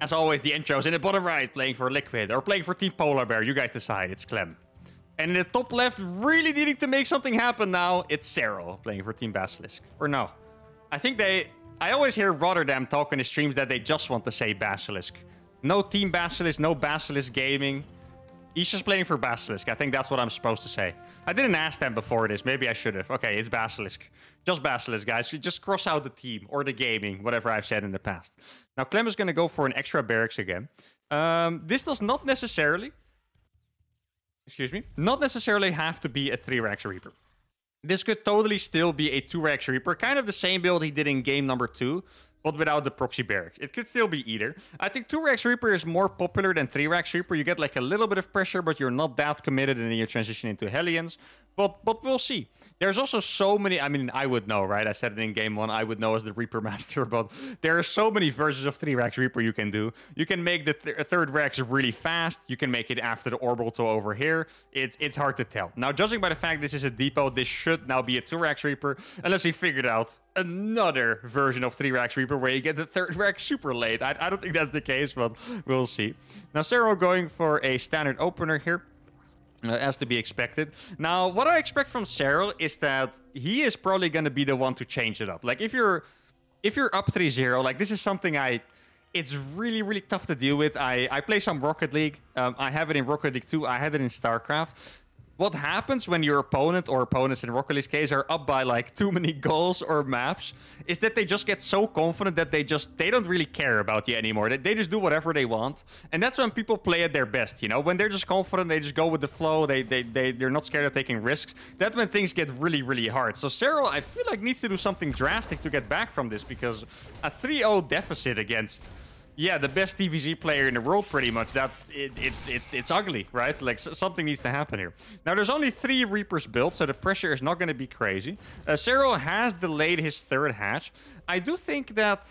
as always, the intro is in the bottom right, playing for Liquid or playing for Team Polar Bear. You guys decide, it's Clem. And in the top left, really needing to make something happen now, it's Serral playing for Team Basilisk. Or no. I think I always hear Rotterdam talk in the streams that they just want to say Basilisk. No Team Basilisk, no Basilisk Gaming. He's just playing for Basilisk. I think that's what I'm supposed to say. I didn't ask them before this. Maybe I should have. Okay, it's Basilisk. Just Basilisk, guys. You just cross out the team or the gaming, whatever I've said in the past. Now, Clem is going to go for an extra barracks again. This does not necessarily... excuse me. Not necessarily have to be a 3-Rax Reaper. This could totally still be a 2-Rax Reaper, kind of the same build he did in game number 2, but without the proxy barracks. It could still be either. I think 2-Rax Reaper is more popular than 3-Rax Reaper. You get like a little bit of pressure, but you're not that committed, and then you transition into Hellions. But we'll see. There's also so many... I mean, I would know, right? I said it in game 1. I would know as the Reaper Master, but there are so many versions of 3-Rax Reaper you can do. You can make the 3rd Rax really fast. You can make it after the Orbital over here. It's hard to tell. Now, judging by the fact this is a depot, this should now be a 2-Rax Reaper, unless he figured out another version of 3-Rax Reaper where you get the 3rd Rax super late. I don't think that's the case, but we'll see. Now, Serral going for a standard opener here. As to be expected. Now, what I expect from Serral is that he is probably going to be the one to change it up. Like, if you're up 3-0, like, this is something it's really, really tough to deal with. I play some Rocket League. I have it in Rocket League 2. I had it in StarCraft. What happens when your opponent or opponents in Rocket League's case are up by like too many goals or maps is that they just get so confident that they don't really care about you anymore. They just do whatever they want. And that's when people play at their best, you know, when they're just confident, they just go with the flow. They're not scared of taking risks. That's when things get really, really hard. So Serral, I feel like, needs to do something drastic to get back from this, because a 3-0 deficit against... yeah, the best TVZ player in the world, pretty much. It's ugly, right? Like, something needs to happen here. Now, there's only 3 Reapers built, so the pressure is not going to be crazy. Serral has delayed his 3rd hatch. I do think that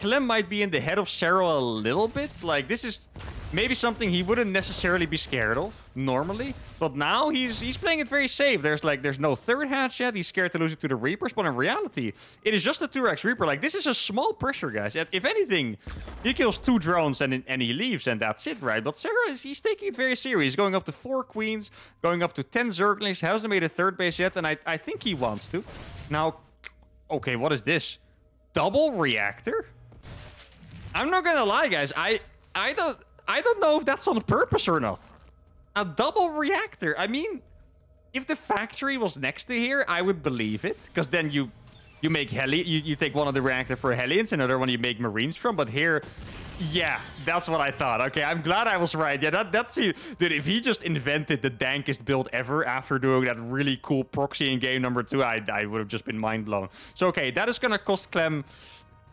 Clem might be in the head of Serral a little bit. Like, this is Maybe something he wouldn't necessarily be scared of normally, but now he's playing it very safe. There's no third hatch yet. He's scared to lose it to the Reapers, but in reality, it is just a 2x Reaper. Like, this is a small pressure, guys. If anything, he kills 2 drones and he leaves, and that's it, right? But Serral, he's taking it very serious. He's going up to 4 queens, going up to 10 Zerglings. He hasn't made a third base yet, and I think he wants to. Now, okay, what is this? Double reactor? I'm not gonna lie, guys. I don't know if that's on purpose or not. A double reactor. I mean, if the factory was next to here, I would believe it. Because then you make heli... You take one of the reactor for Hellions, another one you make Marines from. But here... Yeah, that's what I thought. Okay, I'm glad I was right. Yeah, that's it. Dude, if he just invented the dankest build ever after doing that really cool proxy in game number 2, I would have just been mind blown. So, okay, that is going to cost Clem...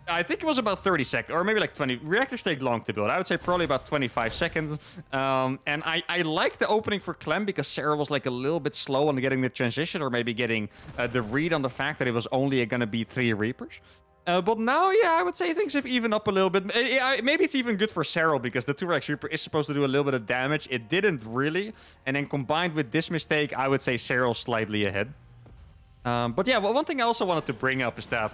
I think it was about 30 seconds, or maybe like 20. Reactors take long to build. I would say probably about 25 seconds. And I like the opening for Clem because Serral was like a little bit slow on getting the transition or maybe getting the read on the fact that it was only going to be 3 Reapers. But now, yeah, I would say things have evened up a little bit. Maybe it's even good for Serral because the 2x Reaper is supposed to do a little bit of damage. It didn't really. And then combined with this mistake, I would say Serral slightly ahead. But yeah, well, one thing I also wanted to bring up is that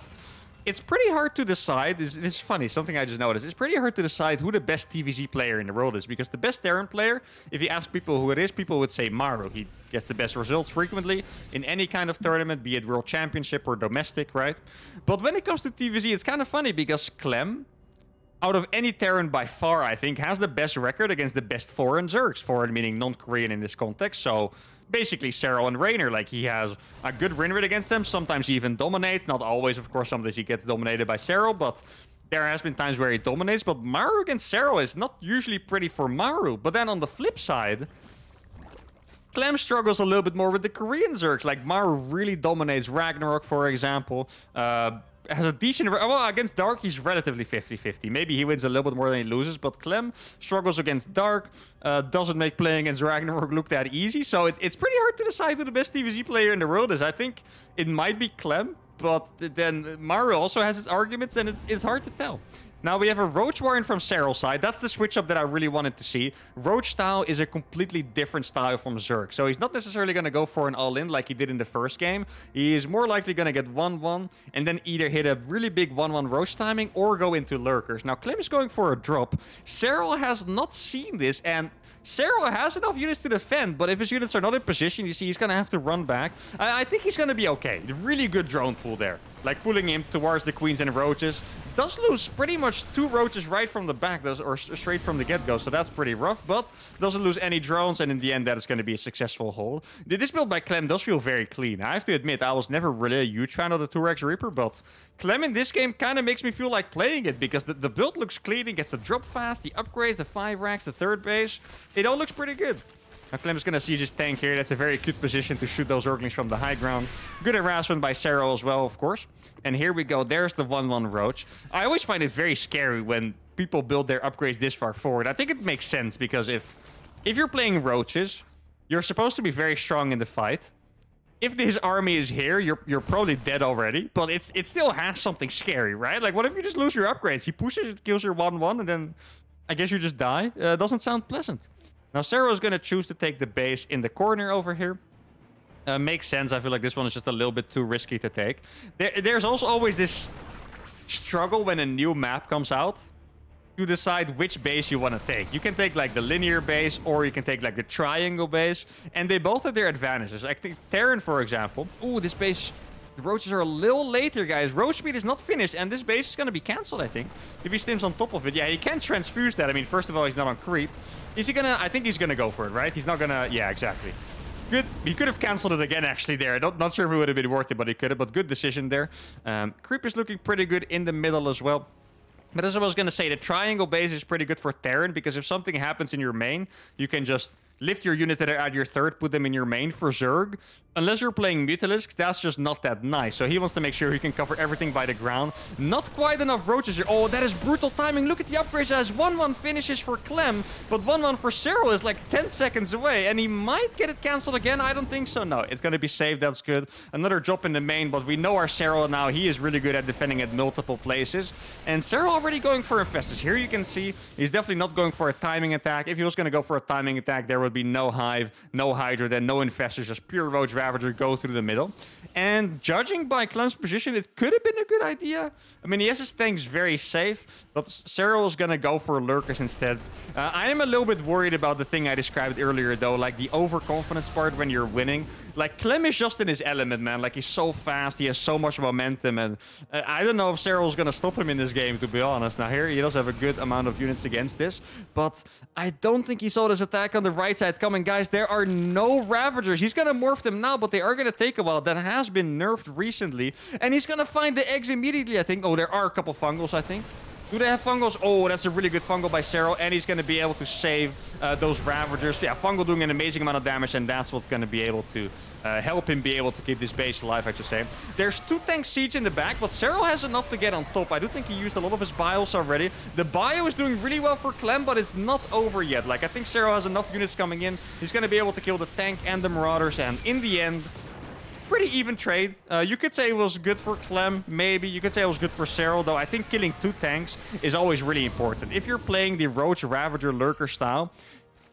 it's pretty hard to decide. This is funny, something I just noticed. It's pretty hard to decide who the best TVZ player in the world is, because the best Terran player, if you ask people who it is, people would say Maru. He gets the best results frequently in any kind of tournament, be it World Championship or domestic, right? But when it comes to TVZ, it's kind of funny because Clem, out of any Terran by far, I think, has the best record against the best foreign Zergs. Foreign meaning non-Korean in this context, so... Basically, Serral and Reynor, like, he has a good win rate against them. Sometimes he even dominates. Not always, of course. Sometimes he gets dominated by Serral, but there has been times where he dominates. But Maru against Serral is not usually pretty for Maru. But then on the flip side, Clem struggles a little bit more with the Korean Zergs. Like, Maru really dominates Ragnarok, for example. Has a decent... Well, against Dark, he's relatively 50-50. Maybe he wins a little bit more than he loses, but Clem struggles against Dark, doesn't make playing against Ragnarok look that easy, so it's pretty hard to decide who the best TVZ player in the world is. I think it might be Clem, but then Maru also has his arguments, and it's hard to tell. Now, we have a Roach Warren from Serral's side. That's the switch-up that I really wanted to see. Roach style is a completely different style from Zerg. So he's not necessarily going to go for an all-in like he did in the first game. He is more likely going to get 1-1 and then either hit a really big 1-1 Roach timing or go into Lurkers. Now, Clem is going for a drop. Serral has not seen this, and Serral has enough units to defend, but if his units are not in position, you see he's going to have to run back. I think he's going to be okay. Really good drone pool there. Like, pulling him towards the queens and roaches. Does lose pretty much 2 roaches right from the back, or straight from the get-go, so that's pretty rough, but doesn't lose any drones, and in the end, that is going to be a successful haul. This build by Clem does feel very clean. I have to admit, I was never really a huge fan of the 2x Reaper, but Clem in this game kind of makes me feel like playing it, because the build looks clean. It gets the drop fast, the upgrades, the 5 racks, the third base. It all looks pretty good. Now, Clem's going to siege his tank here. That's a very cute position to shoot those Zerglings from the high ground. Good harassment by Serral as well, of course. And here we go. There's the 1-1 Roach. I always find it very scary when people build their upgrades this far forward. I think it makes sense because if you're playing Roaches, you're supposed to be very strong in the fight. If his army is here, you're probably dead already. But it still has something scary, right? Like, what if you just lose your upgrades? He pushes, it kills your 1-1, and then I guess you just die. Doesn't sound pleasant. Now, Serral is going to choose to take the base in the corner over here. Makes sense. I feel like this one is just a little bit too risky to take. There's also always this struggle when a new map comes out to decide which base you want to take. You can take, like, the linear base, or you can take, like, the triangle base. And they both have their advantages. I think Terran, for example. Ooh, this base... The roaches are a little later, guys. Roach speed is not finished, and this base is going to be cancelled, I think. If he stims on top of it. Yeah, he can transfuse that. I mean, first of all, he's not on creep. Is he going to... I think he's going to go for it, right? He's not going to... Yeah, exactly. Good. He could have cancelled it again, actually, there. Not sure if it would have been worth it, but he could have. But good decision there. Creep is looking pretty good in the middle as well. But as I was going to say, the triangle base is pretty good for Terran, because if something happens in your main, you can just... lift your units that are at your third, put them in your main. For Zerg, Unless you're playing Mutalisk, that's just not that nice. So he wants to make sure he can cover everything by the ground. Not quite enough roaches here. Oh, that is brutal timing. Look at the upgrades as 1-1 finishes for Clem, but 1-1 for Serral is like 10 seconds away, and he might get it cancelled again. I don't think so. No, it's going to be safe. That's good. Another drop in the main, but we know our Serral now. He is really good at defending at multiple places. And Serral already going for Infestus. Here you can see he's definitely not going for a timing attack. If he was going to go for a timing attack, there would be no Hive, no Hydra, then no Infestus, just pure Roach Ravager go through the middle. And judging by Clem's position, it could have been a good idea. I mean, he has his tanks very safe, but Serral is going to go for Lurkers instead. I am a little bit worried about the thing I described earlier, though, like the overconfidence part when you're winning. Like, Clem is just in his element, man. Like, he's so fast. He has so much momentum. And I don't know if Serral's going to stop him in this game, to be honest. Now, here, he does have a good amount of units against this. But I don't think he saw this attack on the right side coming. Guys, there are no Ravagers. He's going to morph them now, but they are going to take a while. That has been nerfed recently. And he's going to find the eggs immediately, I think. Oh, there are a couple Fungals, I think. Do they have Fungals? Oh, that's a really good Fungal by Serral, and he's going to be able to save those Ravagers. Yeah, Fungal doing an amazing amount of damage, and that's what's going to be able to help him be able to keep this base alive, I should say. There's two tank siege in the back, but Serral has enough to get on top. I do think he used a lot of his bios already. The bio is doing really well for Clem, but it's not over yet. Like, I think Serral has enough units coming in. He's going to be able to kill the tank and the Marauders, and in the end, pretty even trade. You could say it was good for Clem, maybe. You could say it was good for Serral, though. I think killing two tanks is always really important. If you're playing the Roach, Ravager, Lurker style,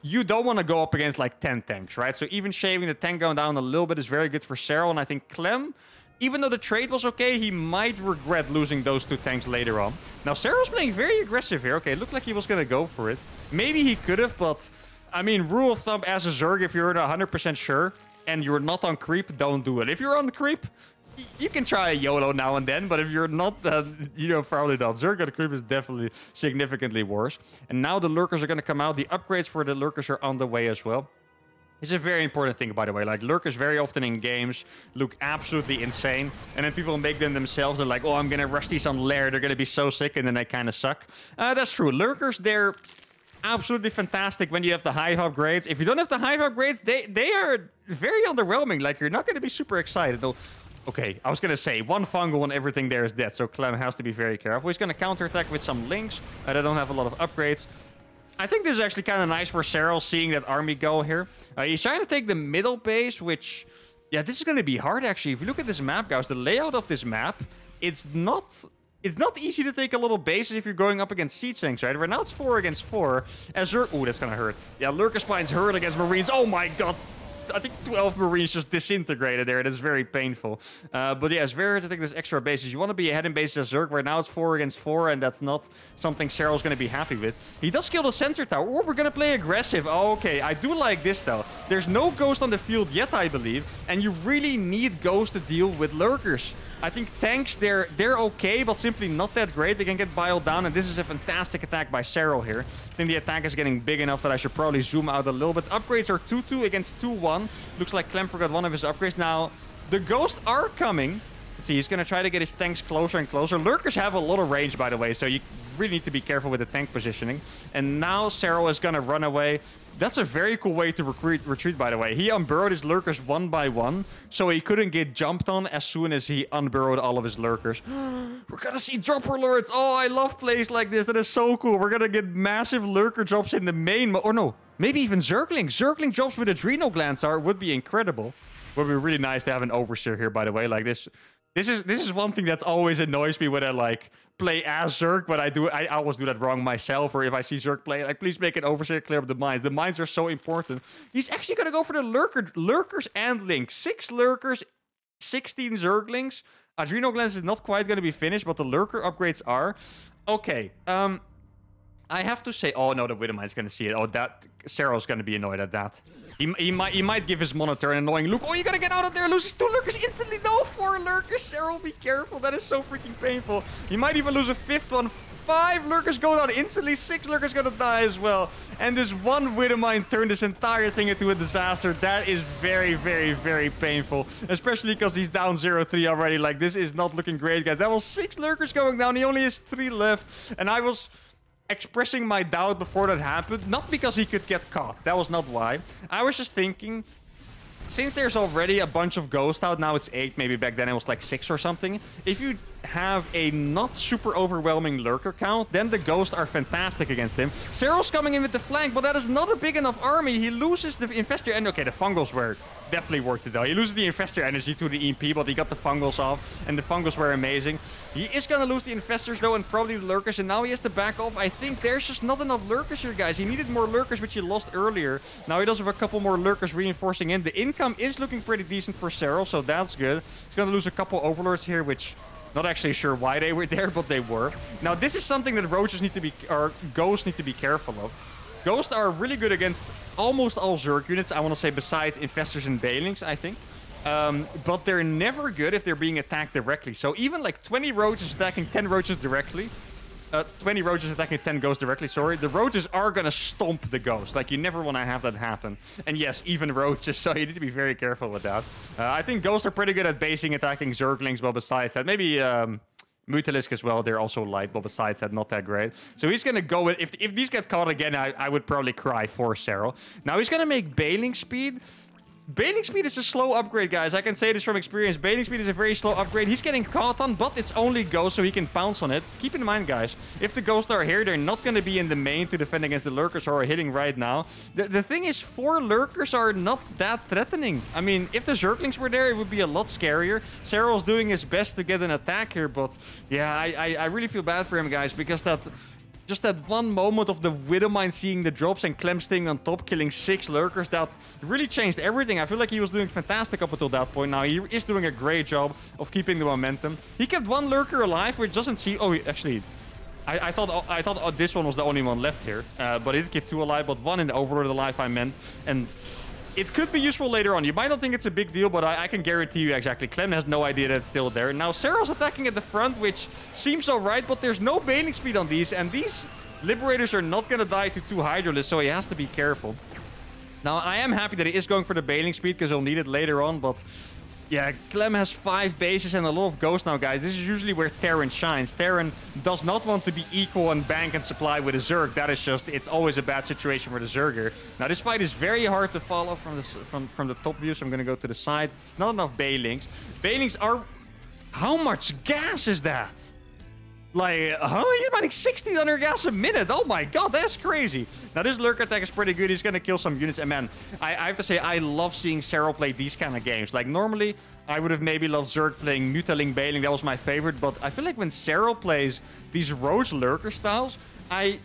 you don't want to go up against like 10 tanks, right? So even shaving the tank going down a little bit is very good for Serral. And I think Clem, even though the trade was okay, he might regret losing those two tanks later on. Now, Serral's playing very aggressive here. Okay, looked like he was going to go for it. Maybe he could have, but I mean, rule of thumb as a Zerg, if you're not 100% sure, and you're not on creep, don't do it. If you're on creep, you can try a YOLO now and then, but if you're not, you know, probably not. Zerg on creep is definitely significantly worse. And now the Lurkers are going to come out. The upgrades for the Lurkers are on the way as well. It's a very important thing, by the way. Like, Lurkers very often in games look absolutely insane, and then people make them themselves. They're like, oh, I'm going to rush these on Lair. They're going to be so sick, and then they kind of suck. That's true. Lurkers, they're absolutely fantastic when you have the Hive upgrades. If you don't have the Hive upgrades, they are very underwhelming. Like, you're not going to be super excited. Though, okay, I was going to say, one Fungal and everything there is dead, so Clem has to be very careful. He's going to counterattack with some Links. They don't have a lot of upgrades. I think this is actually kind of nice for Serral, seeing that army go here. He's trying to take the middle base, which, yeah, this is going to be hard, actually. If you look at this map, guys, the layout of this map, it's not easy to take a little basis if you're going up against siege tanks, right? Right now it's 4 against 4. Azure, ooh, that's gonna hurt. Yeah, Lurker Spines hurt against Marines. Oh my god. I think 12 Marines just disintegrated there. It is very painful. But yeah, it's very hard to take this extra basis. You want to be ahead in base as Zerg. Right now it's 4 against 4, and that's not something Serral's going to be happy with. He does kill the sensor tower. Or we're going to play aggressive. Oh, okay, I do like this, though. There's no Ghost on the field yet, I believe. And you really need Ghost to deal with Lurkers. I think tanks, they're okay, but simply not that great. They can get biled down, and this is a fantastic attack by Serral here. I think the attack is getting big enough that I should probably zoom out a little bit. Upgrades are 2-2 against 2-1. Looks like Clem forgot one of his upgrades. Now, the Ghosts are coming. Let's see, he's going to try to get his tanks closer and closer. Lurkers have a lot of range, by the way, so you really need to be careful with the tank positioning. And now Serral is going to run away. That's a very cool way to retreat, by the way. He unburrowed his Lurkers one by one, so he couldn't get jumped on as soon as he unburrowed all of his Lurkers. We're going to see Dropper Lords. Oh, I love plays like this. That is so cool. We're going to get massive Lurker drops in the main. Or no. Maybe even Zergling. Zergling drops with Adrenal Glands would be incredible. Would be really nice to have an Overseer here, by the way. Like, this is one thing that always annoys me when I, like, play as Zerg, but I always do that wrong myself. Or if I see Zerg play, like, please make an Overseer, clear up the mines. The mines are so important. He's actually going to go for the Lurkers and Links. 6 Lurkers, 16 Zerglings. Adrenal Glands is not quite going to be finished, but the Lurker upgrades are. Okay, I have to say, oh no, the Widowmine's going to see it. Oh, that Serral's going to be annoyed at that. He might give his monitor an annoying look. Oh, you got to get out of there. Loses 2 Lurkers instantly. No, 4 Lurkers. Serral, be careful. That is so freaking painful. He might even lose a 5th one. 5 Lurkers go down instantly. 6 Lurkers going to die as well. And this one Widowmine turned this entire thing into a disaster. That is very, very, very painful. Especially because he's down 0-3 already. Like, this is not looking great, guys. That was 6 Lurkers going down. He only has 3 left. And I was expressing my doubt before that happened, not because he could get caught. That was not why. I was just thinking, since there's already a bunch of ghosts out, now it's 8, maybe back then it was like 6 or something. If you have a not super overwhelming lurker count, then the ghosts are fantastic against him. Serral's coming in with the flank, but that is not a big enough army. He loses the investor, and okay, the fungals were definitely worth it though. He loses the investor energy to the EMP, but he got the fungals off, and the fungals were amazing. He is gonna lose the investors though, and probably the lurkers, and now he has to back off. I think there's just not enough lurkers here, guys. He needed more lurkers, which he lost earlier. Now he does have a couple more lurkers reinforcing in. The income is looking pretty decent for Serral, so that's good. He's gonna lose a couple overlords here, which not actually sure why they were there, but they were. Now this is something that roaches need to be, or ghosts need to be careful of. Ghosts are really good against almost all Zerg units, I want to say, besides investors and Balings, I think. But they're never good if they're being attacked directly. So even like 20 roaches attacking 10 roaches directly, 20 roaches attacking 10 ghosts directly, sorry, the roaches are gonna stomp the ghost. Like, you never want to have that happen. And yes, even roaches, so you need to be very careful with that. I think ghosts are pretty good at basing, attacking Zerglings, but besides that, maybe Mutalisk as well, they're also light, but besides that, not that great. So he's gonna go with, if these get caught again, I would probably cry for Serral. Now he's gonna make Baling Speed. Baling Speed is a slow upgrade, guys. I can say this from experience. Baling Speed is a very slow upgrade. He's getting caught on, but it's only Ghost, so he can pounce on it. Keep in mind, guys, if the Ghosts are here, they're not going to be in the main to defend against the Lurkers who are hitting right now. The thing is, 4 Lurkers are not that threatening. I mean, if the Zerglings were there, it would be a lot scarier. Serral's doing his best to get an attack here, but yeah, I really feel bad for him, guys, because that... just that one moment of the Widowmine seeing the drops and Clem staying on top, killing 6 lurkers, that really changed everything. I feel like he was doing fantastic up until that point. Now he is doing a great job of keeping the momentum. He kept 1 lurker alive, which doesn't seem... oh, actually, I thought oh, this one was the only one left here. But it kept 2 alive, but 1 in the overlord alive, I meant. And it could be useful later on. You might not think it's a big deal, but I can guarantee you exactly. Clem has no idea that it's still there. Now, Serral's attacking at the front, which seems all right, but there's no Baling Speed on these, and these Liberators are not going to die to 2 Hydralisks, so he has to be careful. Now, I am happy that he is going for the Baling Speed, because he'll need it later on, but... yeah, Clem has 5 bases and a lot of ghosts now, guys. This is usually where Terran shines. Terran does not want to be equal and bank and supply with a Zerg. That is just, it's always a bad situation for the Zerger. Now, this fight is very hard to follow from the top view, so I'm going to go to the side. It's not enough Balings. Balings are... how much gas is that? Like, huh? You're mining 1,600 gas a minute. Oh my god, that's crazy. Now, this lurker attack is pretty good. He's gonna kill some units. And man, I have to say, I love seeing Serral play these kind of games. Like, normally, I would have maybe loved Zerg playing Mutaling, Baling. That was my favorite. But I feel like when Serral plays these Roach lurker styles, I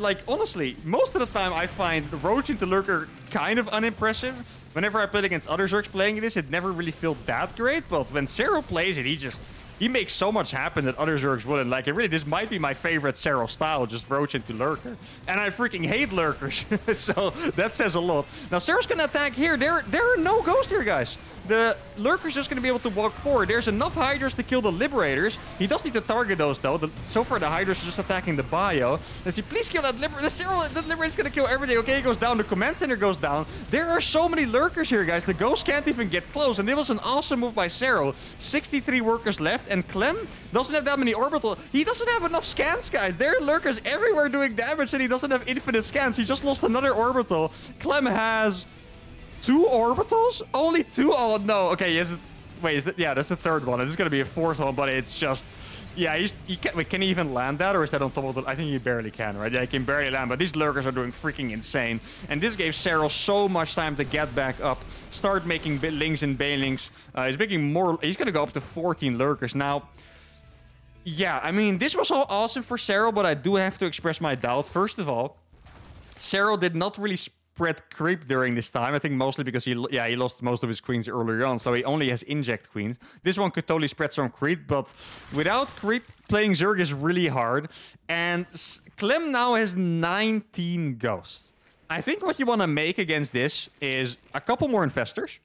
like, honestly, most of the time, I find Roach into lurker kind of unimpressive. Whenever I played against other Zergs playing this, it never really felt that great. But when Serral plays it, he just... he makes so much happen that other Zergs wouldn't. Like, it really, this might be my favorite Serral style, just Roach into Lurker. And I freaking hate Lurkers, so that says a lot. Now, Serral's gonna attack here. There are no ghosts here, guys. The Lurker's just gonna be able to walk forward. There's enough Hydras to kill the Liberators. He does need to target those, though. So far, the Hydras are just attacking the Bio. Let's see, please kill that Liberator. The Liberator's gonna kill everything. Okay, he goes down. The Command Center goes down. There are so many Lurkers here, guys. The Ghosts can't even get close, and it was an awesome move by Serral. 63 workers left. And Clem doesn't have that many orbital. He doesn't have enough scans, guys. There are lurkers everywhere doing damage, and he doesn't have infinite scans. He just lost another orbital. Clem has 2 orbitals? Only 2? Oh, no. Okay, is it... wait, is that... yeah, that's the 3rd one. It's going to be a 4th one, but it's just... yeah, he can't, wait, can he even land that, or is that on top of the... I think he barely can, right? Yeah, he can barely land, but these lurkers are doing freaking insane. And this gave Serral so much time to get back up, start making links and Balings. He's making more... he's going to go up to 14 lurkers now. Yeah, I mean, this was all awesome for Serral, but I do have to express my doubt. First of all, Serral did not really... spread creep during this time. I think mostly because he lost most of his queens earlier on, so he only has inject queens. This one could totally spread some creep, but without creep, playing Zerg is really hard. And Clem now has 19 ghosts. I think what you want to make against this is a couple more investors,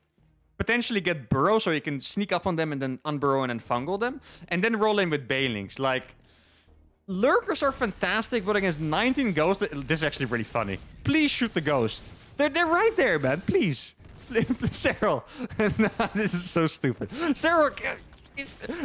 potentially get burrow so you can sneak up on them and then unburrow and then fungal them, and then roll in with Balings. Like, lurkers are fantastic, but against 19 ghosts, this is actually really funny. Please shoot the ghost. They're right there, man. Please. Serral. This is so stupid. Serral,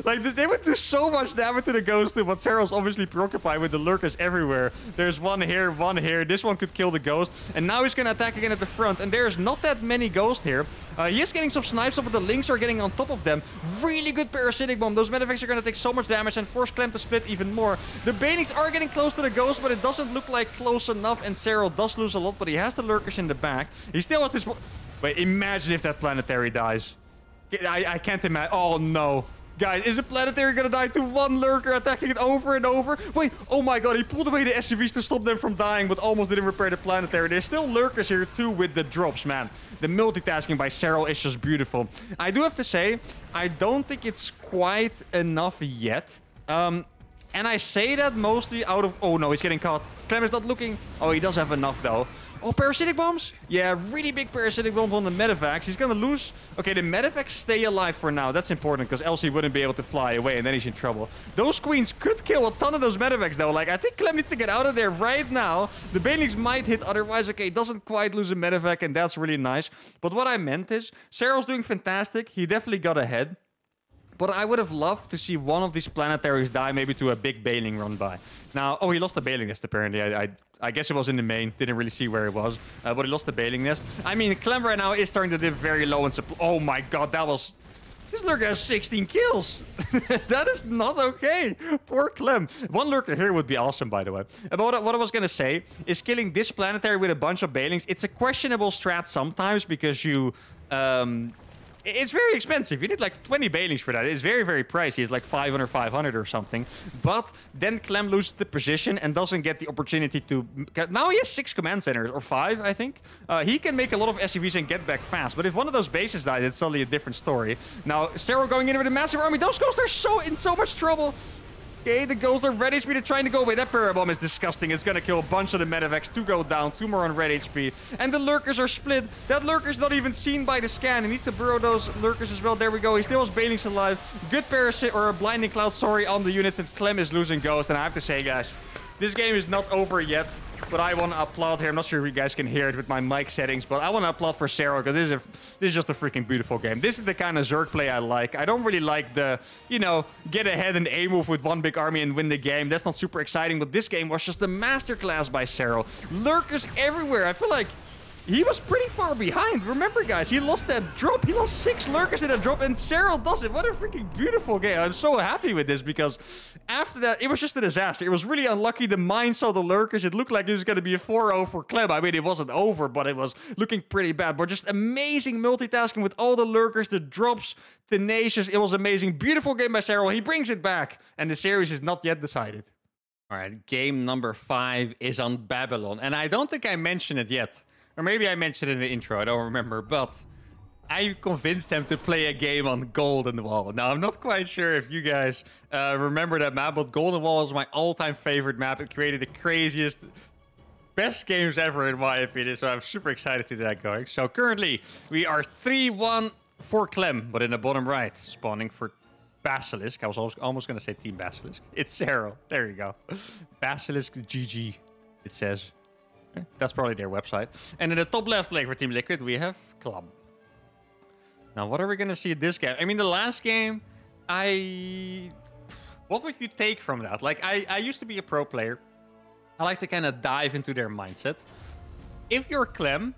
Like, they would do so much damage to the ghost too, but Serral's obviously preoccupied with the lurkers everywhere. There's one here, one here. This one could kill the ghost. And now he's going to attack again at the front. And there's not that many ghosts here. He is getting some snipes up, but the links are getting on top of them. Really good parasitic bomb. Those medevacs are going to take so much damage and force Clem to split even more. The banings are getting close to the ghost, but it doesn't look like close enough. And Serral does lose a lot, but he has the lurkers in the back. He still has this one. Wait, imagine if that planetary dies. I can't imagine. Oh, no. Guys, is the planetary gonna die to one lurker attacking it over and over? Wait, oh my god, he pulled away the SCVs to stop them from dying, but almost didn't repair the planetary. There's still lurkers here too with the drops, man. The multitasking by Serral is just beautiful. I do have to say, I don't think it's quite enough yet. And I say that mostly out of... Oh no, he's getting caught. Clem is not looking. Oh, he does have enough though. Oh, parasitic bombs? Yeah, really big parasitic bombs on the medevacs. He's gonna lose. Okay, the medevacs stay alive for now. That's important, because else he wouldn't be able to fly away, and then he's in trouble. Those queens could kill a ton of those medevacs, though. Like, I think Clem needs to get out of there right now. The banelings might hit otherwise. Okay, doesn't quite lose a medevac, and that's really nice. But what I meant is, Serral's doing fantastic. He definitely got ahead. But I would have loved to see one of these planetaries die, maybe to a big baneling run by. Now, oh, he lost the baneling nest, apparently. I guess it was in the main. Didn't really see where it was. But he lost the baneling nest. I mean, Clem right now is starting to dip very low in supply. Oh my god, that was... This lurker has 16 kills. That is not okay. Poor Clem. One lurker here would be awesome, by the way. But what I was going to say is killing this planetary with a bunch of banelings. It's a questionable strat sometimes because you... It's very expensive. You need like 20 banelings for that. It's very, very pricey. It's like 500 or something. But then Clem loses the position and doesn't get the opportunity to... Now he has 6 command centers, or 5, I think. He can make a lot of SCVs and get back fast. But if one of those bases dies, it's suddenly a different story. Now, Serral going in with a massive army. Those ghosts are in so much trouble. Okay, the ghosts are red HP. They're trying to go away. That Parabomb is disgusting. It's going to kill a bunch of the medevacs. 2 go down. 2 more on red HP. And the lurkers are split. That lurker's not even seen by the scan. He needs to burrow those lurkers as well. There we go. He still has banelings alive. Good parasite or a blinding cloud, sorry, on the units. And Clem is losing ghosts. And I have to say, guys, this game is not over yet. But I want to applaud here. I'm not sure if you guys can hear it with my mic settings, but I want to applaud for Serral because this is just a freaking beautiful game. This is the kind of Zerg play I like. I don't really like the, you know, get ahead and A move with one big army and win the game. That's not super exciting, but this game was just a masterclass by Serral. Lurkers everywhere. I feel like he was pretty far behind. Remember, guys, he lost that drop. He lost 6 lurkers in that drop, and Serral does it. What a freaking beautiful game. I'm so happy with this because after that, it was just a disaster. It was really unlucky. The mine saw the lurkers. It looked like it was going to be a 4-0 for Clem. I mean, it wasn't over, but it was looking pretty bad. But just amazing multitasking with all the lurkers, the drops, tenacious. It was amazing. Beautiful game by Serral. He brings it back, and the series is not yet decided. All right, game number 5 is on Babylon, and I don't think I mentioned it yet. Or maybe I mentioned it in the intro, I don't remember, but I convinced them to play a game on Golden Wall. Now, I'm not quite sure if you guys remember that map, but Golden Wall is my all-time favorite map. It created the craziest, best games ever, in my opinion, so I'm super excited to get that going. So currently, we are 3-1 for Clem, but in the bottom right, spawning for Basilisk. I was almost going to say Team Basilisk. It's Serral. There you go. Basilisk GG, it says. That's probably their website. And in the top left flank for Team Liquid, we have Clem. Now, what are we going to see this game? I mean, the last game, What would you take from that? Like, I used to be a pro player. I like to kind of dive into their mindset. If you're Clem,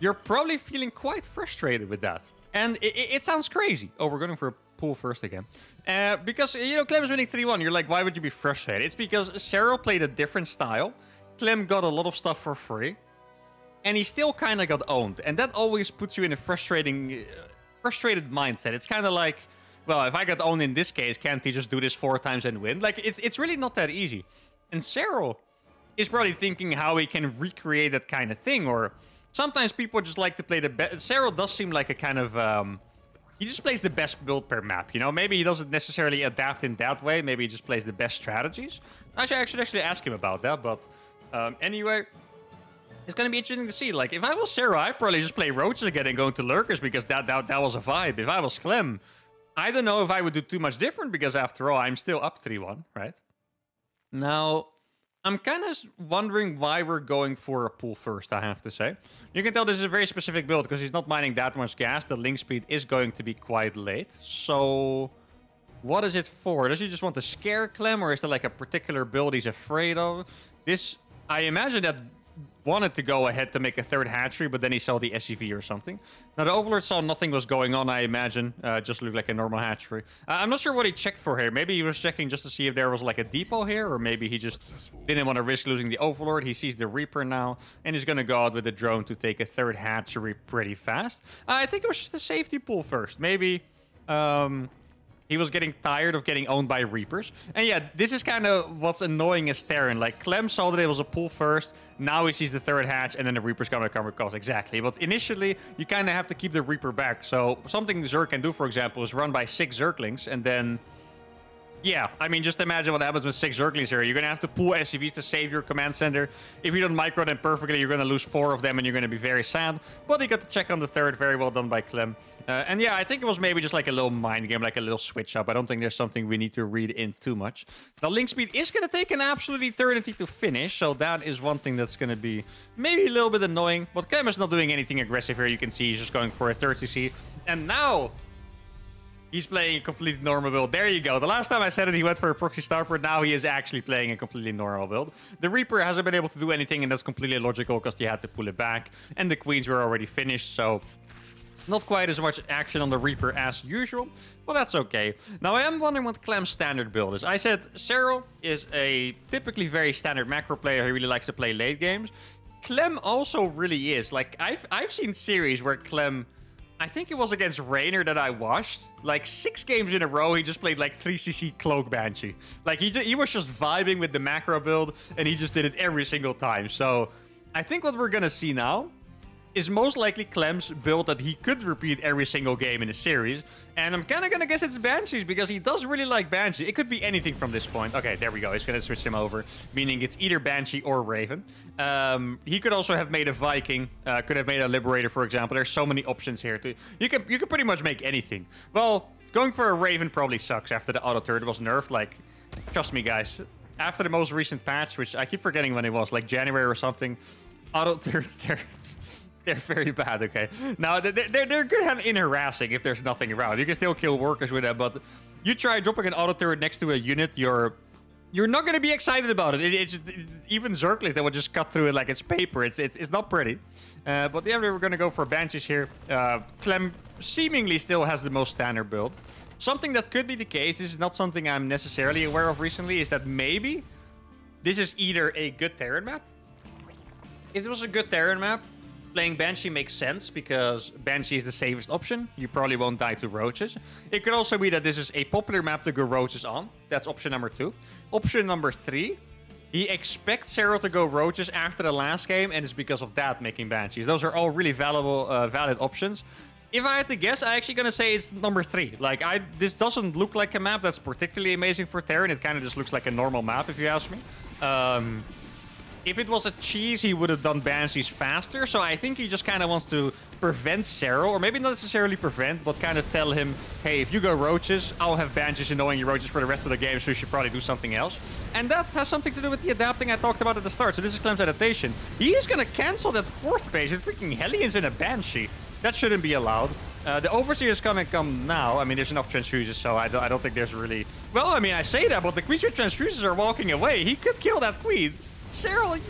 you're probably feeling quite frustrated with that. And it sounds crazy. Oh, we're going for a pool first again. Because, you know, Clem is winning 3-1. You're like, why would you be frustrated? It's because Serral played a different style. Clem got a lot of stuff for free, and he still kind of got owned, and that always puts you in a frustrated mindset. It's kind of like, well, if I got owned in this case, can't he just do this 4 times and win? Like, it's really not that easy. And Serral is probably thinking how he can recreate that kind of thing, or sometimes people just like to play the best. Serral does seem like a kind of... He just plays the best build per map, you know? Maybe he doesn't necessarily adapt in that way. Maybe he just plays the best strategies. I should actually ask him about that, but... Anyway, it's going to be interesting to see. Like, if I was Serral, I'd probably just play roaches again and go into lurkers because that was a vibe. If I was Clem, I don't know if I would do too much different because, after all, I'm still up 3-1, right? Now, I'm kind of wondering why we're going for a pool first, I have to say. You can tell this is a very specific build because he's not mining that much gas. The link speed is going to be quite late. So what is it for? Does he just want to scare Clem, or is there like a particular build he's afraid of? This, I imagine that wanted to go ahead to make a third hatchery, but then he saw the SCV or something. Now, the Overlord saw nothing was going on, I imagine. Just looked like a normal hatchery. I'm not sure what he checked for here. Maybe he was checking just to see if there was like a depot here, or maybe he just didn't want to risk losing the Overlord. He sees the Reaper now, and he's going to go out with the drone to take a third hatchery pretty fast. I think it was just a safety pool first. Maybe he was getting tired of getting owned by Reapers. And yeah, this is kind of what's annoying as Terran. Like, Clem saw that it was a pool first. Now he sees the third hatch, and then the Reaper's going to come across. Exactly. But initially, you kind of have to keep the Reaper back. So something Zerg can do, for example, is run by 6 Zerglings. And then, yeah, I mean, just imagine what happens with 6 Zerglings here. You're going to have to pool SCVs to save your command center. If you don't micro them perfectly, you're going to lose 4 of them, and you're going to be very sad. But he got the check on the third. Very well done by Clem. And yeah, I think it was maybe just like a little mind game, like a little switch up. I don't think there's something we need to read in too much. The link speed is going to take an absolute eternity to finish. So that is one thing that's going to be maybe a little bit annoying. But Clem is not doing anything aggressive here. You can see he's just going for a third CC. And now he's playing a completely normal build. There you go. The last time I said it, he went for a proxy starport. Now he is actually playing a completely normal build. The Reaper hasn't been able to do anything, and that's completely logical because he had to pull it back. And the Queens were already finished, so not quite as much action on the Reaper as usual, but that's okay. Now, I am wondering what Clem's standard build is. I said Serral is a typically very standard macro player. He really likes to play late games. Clem also really is. Like, I've seen series where Clem, I think it was against Reynor that I watched, like 6 games in a row, he just played like 3cc Cloak Banshee. Like, he was just vibing with the macro build, and he just did it every single time. So I think what we're going to see now is most likely Clem's build that he could repeat every single game in a series. And I'm kind of going to guess it's Banshees, because he does really like Banshee. It could be anything from this point. Okay, there we go. He's going to switch him over, meaning it's either Banshee or Raven. He could also have made a Viking, could have made a Liberator, for example. There's so many options here. You can pretty much make anything. Well, going for a Raven probably sucks after the auto turret was nerfed. Like, trust me, guys. After the most recent patch, which I keep forgetting when it was, like January or something, auto turrets there. They're very bad, okay? Now, they're good in harassing if there's nothing around. You can still kill workers with them, but you try dropping an auto turret next to a unit, you're not going to be excited about it. Even Zerglings, they will just cut through it like it's paper. It's not pretty. But yeah, we're going to go for Banshees here. Clem seemingly still has the most standard build. Something that could be the case, this is not something I'm necessarily aware of recently, is that maybe this is either a good Terran map. If it was a good Terran map, playing Banshee makes sense because Banshee is the safest option. You probably won't die to roaches. It could also be that this is a popular map to go roaches on. That's option number 2. Option number 3, he expects Serral to go roaches after the last game, and it's because of that making Banshees. Those are all really valuable, valid options. If I had to guess, I'm actually going to say it's number 3. Like, this doesn't look like a map that's particularly amazing for Terran. It kind of just looks like a normal map, if you ask me. If it was a cheese, he would have done Banshees faster. So I think he just kind of wants to prevent Serral, or maybe not necessarily prevent, but kind of tell him, hey, if you go roaches, I'll have Banshees annoying your roaches for the rest of the game, so you should probably do something else. And that has something to do with the adapting I talked about at the start. So this is Clem's adaptation. He is going to cancel that 4th base with freaking Hellions and a Banshee. That shouldn't be allowed. The Overseer is going to come now. I mean, there's enough transfuses, so I don't think there's really... Well, I mean, I say that, but the creature transfuses are walking away. He could kill that queen. Serral,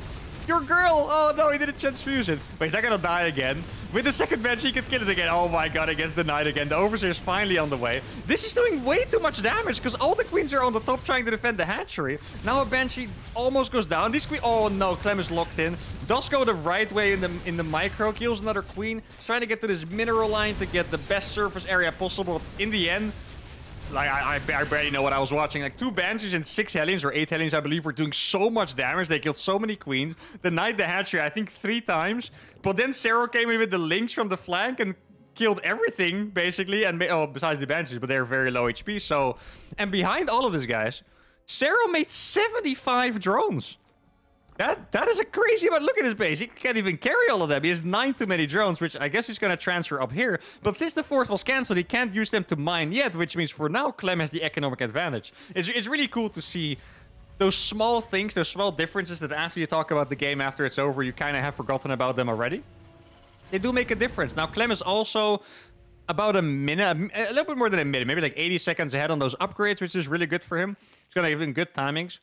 your girl! Oh no, he didn't transfuse it. Wait, is that gonna die again? With the second bench, he can kill it again. Oh my god, it gets denied again. The Overseer is finally on the way. This is doing way too much damage because all the queens are on the top trying to defend the hatchery. Now a Banshee almost goes down. This queen, oh no, Clem is locked in. Does go the right way in the micro, kills another queen. He's trying to get to this mineral line to get the best surface area possible. In the end, like, I barely know what I was watching. Like, 2 Banshees and 6 Hellions, or 8 Hellions, I believe, were doing so much damage. They killed so many queens. Denied the hatchery, I think, 3 times. But then Serral came in with the links from the flank and killed everything, basically. And besides the Banshees, but they're very low HP. So, and behind all of this, guys, Serral made 75 drones. That is a crazy amount. Look at his base. He can't even carry all of them. He has 9 too many drones, which I guess he's going to transfer up here. But since the 4th was cancelled, he can't use them to mine yet, which means for now, Clem has the economic advantage. It's really cool to see those small things, those small differences that after you talk about the game after it's over, you kind of have forgotten about them already. They do make a difference. Now, Clem is also about a minute, a little bit more than a minute, maybe like 80 seconds ahead on those upgrades, which is really good for him. He's going to give him good timings.